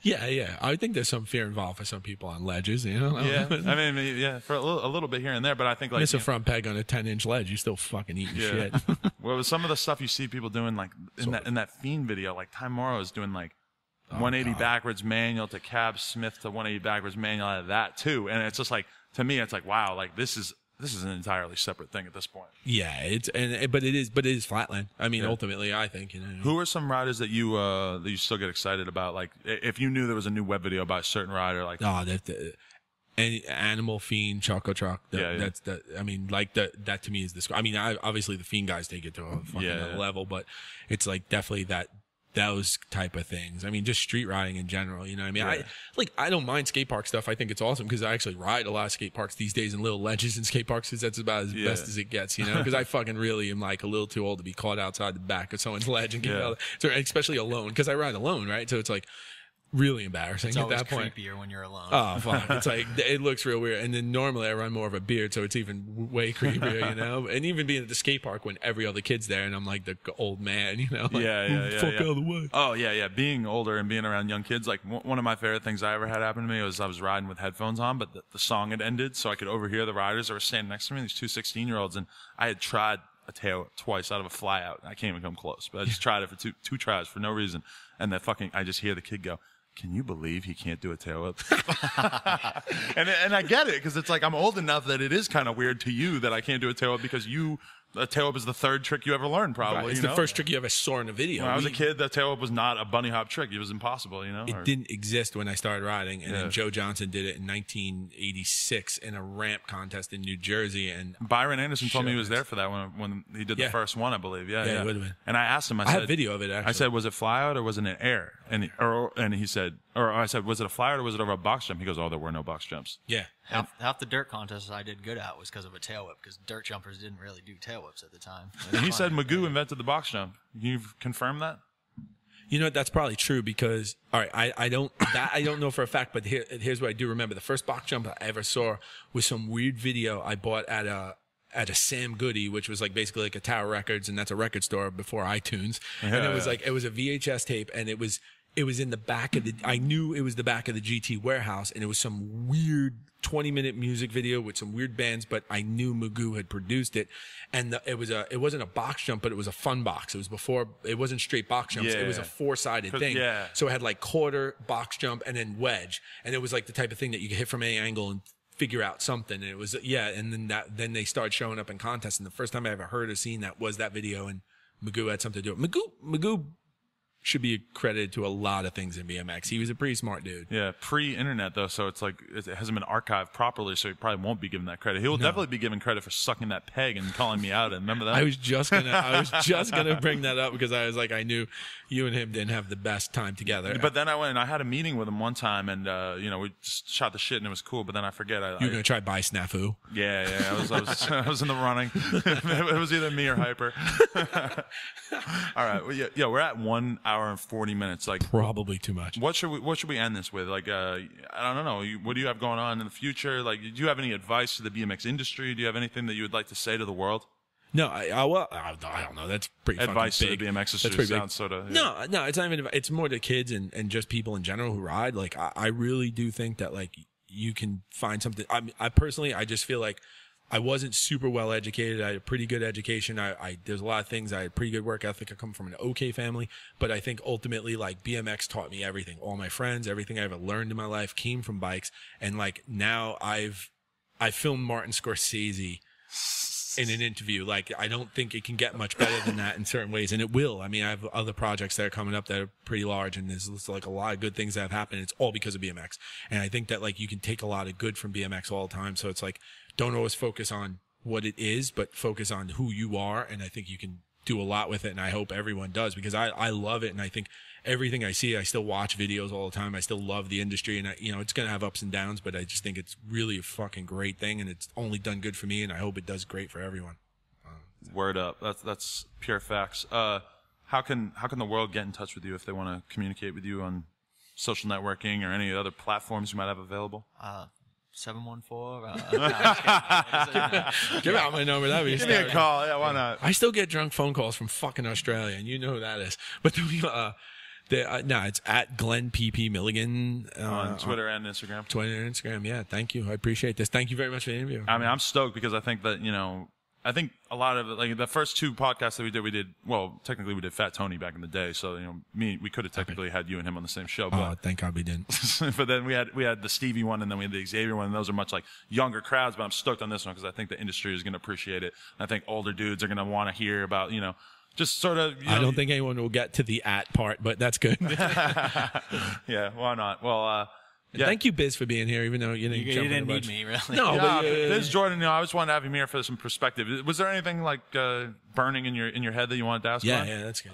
Yeah. I think there's some fear involved for some people on ledges, you know? Yeah. I mean, for a little bit here and there, but I think like... Miss a front peg on a 10-inch ledge, you're still fucking eating shit. Well, some of the stuff you see people doing, like in that Fiend video, like Ty Morrow is doing like 180 backwards manual to Cab Smith to 180 backwards manual out of that too. And it's just like, to me, it's like, wow, like this is an entirely separate thing at this point. Yeah. But it is flatland. I mean, ultimately, I think, you know. Who are some riders that you still get excited about? Like, if you knew there was a new web video about a certain rider, like, Animal, Fiend, Choco Chalk. That to me is this. I mean, obviously the Fiend guys take it to a fucking level, but it's like definitely that. Those type of things. I mean, just street riding in general, you know what I mean? Yeah. I don't mind skate park stuff. I think it's awesome because I actually ride a lot of skate parks these days and little ledges in skate parks, because that's about as best as it gets, you know? Because I fucking really am like a little too old to be caught outside the back of someone's ledge and get out, especially alone, because I ride alone, right? So it's like really embarrassing at that point. It's creepier when you're alone. Oh, fuck. It's like, it looks real weird. And then normally I run more of a beard, so it's even way creepier, you know? And even being at the skate park when every other kid's there and I'm like the old man, you know? Like, fuck out of the way. Oh, yeah. Being older and being around young kids, like one of my favorite things I ever had happen to me was I was riding with headphones on, but the song had ended, so I could overhear the riders that were standing next to me, these two 16-year-olds, and I had tried a tail twice out of a fly out. I can't even come close, but I just tried it for two tries for no reason. And that fucking, I just hear the kid go, "Can you believe he can't do a tail whip?" and I get it, because it's like, I'm old enough that it is kind of weird to you that I can't do a tail whip, because a tail whip is the third trick you ever learned, probably. Right. It's the first trick you ever saw in a video. When I was a kid, the tail whip was not a bunny hop trick. It was impossible, you know? It didn't exist when I started riding, and then Joe Johnson did it in 1986 in a ramp contest in New Jersey. And Byron Anderson told me he was there for that when he did the first one, I believe. Yeah, it would have been. And I asked him, I said, I have video of it, actually. I said, was it flyout or was it an air? And he said, or I said, was it a flyout or was it over a box jump? He goes, oh, there were no box jumps. Yeah. Half the dirt contests I did good at was because of a tail whip, because dirt jumpers didn't really do tail whips at the time. He said Magoo invented the box jump. You've confirmed that? You know, that's probably true, because all right, I don't know for a fact, but here's what I do remember: the first box jump I ever saw was some weird video I bought at a Sam Goody, which was like basically like a Tower Records, and that's a record store before iTunes. Yeah, and it was like, it was a VHS tape, and it was in the back of the, I knew it was the back of the GT warehouse, and it was some weird 20-minute music video with some weird bands, but I knew Magoo had produced it. And it wasn't a box jump, but it was a fun box. It was it wasn't straight box jumps. Yeah. It was a four-sided thing. Yeah. So it had like quarter, box jump, and then wedge. And it was like the type of thing that you could hit from any angle and figure out something. And it was, and then they started showing up in contests. And the first time I ever heard or seen that was that video, and Magoo had something to do with it. Magoo should be credited to a lot of things in BMX. He was a pretty smart dude. Yeah, pre-internet though, so it's like it hasn't been archived properly, so he probably won't be given that credit. He will definitely be given credit for sucking that peg and calling me out. And remember that? I was just gonna bring that up, because I was like, I knew you and him didn't have the best time together. But then I went and I had a meeting with him one time, and we just shot the shit and it was cool. But then I forget. You were gonna try by snafu. Yeah. I was I was in the running. It was either me or Hyper. All right. Well, yeah. We're at 1 hour and 40 minutes, like probably too much. What should we end this with? Like, I don't know. What do you have going on in the future? Like, do you have any advice to the BMX industry? Do you have anything that you would like to say to the world? No, I don't know. That's pretty advice fucking big. To the BMXers. That's pretty big. Soda, yeah. No, it's not even. It's more to kids and just people in general who ride. Like I really do think that like you can find something. I personally, I just feel like I wasn't super well educated. I had a pretty good education. There's a lot of things. I had pretty good work ethic. I come from an okay family, but I think ultimately like BMX taught me everything. All my friends, everything I ever learned in my life came from bikes. And like now I filmed Martin Scorsese in an interview. Like I don't think it can get much better than that in certain ways, and it will. I mean, I have other projects that are coming up that are pretty large, and there's like a lot of good things that have happened. It's all because of BMX, and I think that like you can take a lot of good from BMX all the time. So it's like, don't always focus on what it is, but focus on who you are, and I think you can do a lot with it, and I hope everyone does, because I love it, and I think everything I see, I still watch videos all the time. I still love the industry, and it's going to have ups and downs, but I just think it's really a fucking great thing, and it's only done good for me, and I hope it does great for everyone. Word up. That's pure facts. How can the world get in touch with you if they want to communicate with you on social networking or any other platforms you might have available? 714. Give out my number. That'd be give me a call. Yeah, why not? I still get drunk phone calls from fucking Australia, and you know who that is. But it's at Glenn PP Milligan on Twitter and Instagram. Twitter and Instagram. Yeah, thank you. I appreciate this. Thank you very much for the interview. I mean, I'm stoked because I think that I think a lot of like the first two podcasts that we did well, technically we did Fat Tony back in the day, so we could have technically had you and him on the same show. But, thank God we didn't. But then we had the Stevie one, and then we had the Xavier one, and those are much like younger crowds. But I'm stoked on this one because I think the industry is going to appreciate it. I think older dudes are going to want to hear about just sort of. I don't think anyone will get to the at part, but that's good. Yeah, why not? Well. Yeah. Thank you, Biz, for being here, even though you didn't need me, really. No, yeah, Biz Jordan, I just wanted to have you here for some perspective. Was there anything like burning in your head that you wanted to ask? Yeah, about? Yeah, that's good.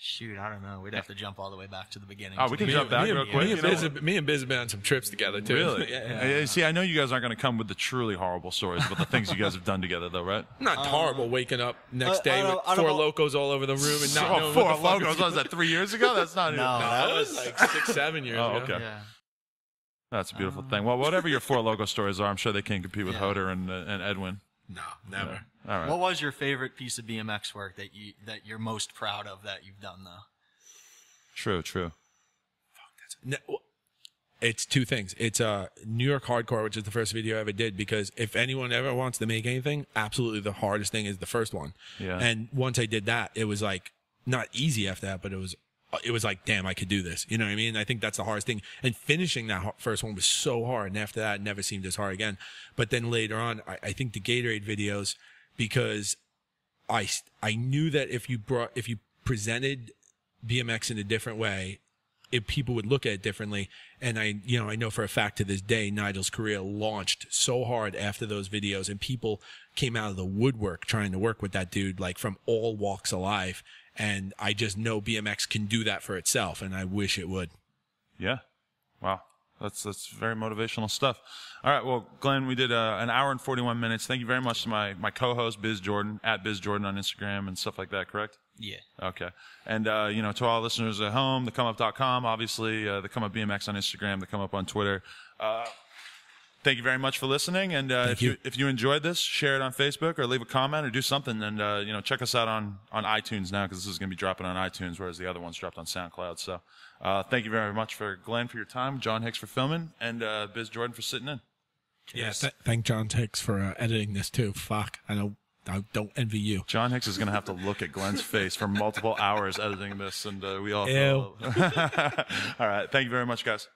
Shoot, I don't know. We'd have to jump all the way back to the beginning. Oh, we can jump back real quick. Me and Biz have been on some trips together, too. Really? Yeah. See, I know you guys aren't going to come with the truly horrible stories, but the things you guys have done together, though, right? Not horrible, waking up next day with four locos all over the room and not knowing what the fuck. 4 locos? Was that 3 years ago? That's not even. No, that was like 6, 7 years ago. Oh, okay. That's a beautiful thing. Well, whatever your 4 logo stories are, I'm sure they can't compete with Hoder and Edwin. No, never. Yeah. All right. What was your favorite piece of BMX work that you're most proud of that you've done, though? True. Fuck, it's 2 things. It's New York Hardcore, which is the first video I ever did, because if anyone ever wants to make anything, absolutely the hardest thing is the first one. Yeah. And once I did that, it was like not easy after that, but it was like, damn, I could do this. You know what I mean? I think that's the hardest thing. And finishing that first one was so hard. And after that, it never seemed as hard again. But then later on, I think the Gatorade videos, because I knew that if you presented BMX in a different way, people would look at it differently. And I know for a fact to this day, Nigel's career launched so hard after those videos, and people came out of the woodwork trying to work with that dude, like from all walks of life. And I just know BMX can do that for itself, and I wish it would. Yeah. Wow. That's very motivational stuff. All right. Well, Glenn, we did an hour and 41 minutes. Thank you very much to my co-host, Biz Jordan, at Biz Jordan on Instagram and stuff like that, correct? Yeah. Okay. And, to all listeners at home, thecomeup.com, obviously, the Come Up BMX on Instagram, the Come Up on Twitter. Thank you very much for listening. And if you enjoyed this, share it on Facebook or leave a comment or do something. And check us out on iTunes now, because this is going to be dropping on iTunes, whereas the other one's dropped on SoundCloud. So thank you very much for Glenn for your time, John Hicks for filming, and Biz Jordan for sitting in. Yes, thank John Hicks for editing this too. Fuck, I don't envy you. John Hicks is going to have to look at Glenn's face for multiple hours editing this, and we all. Ew. All right, thank you very much, guys.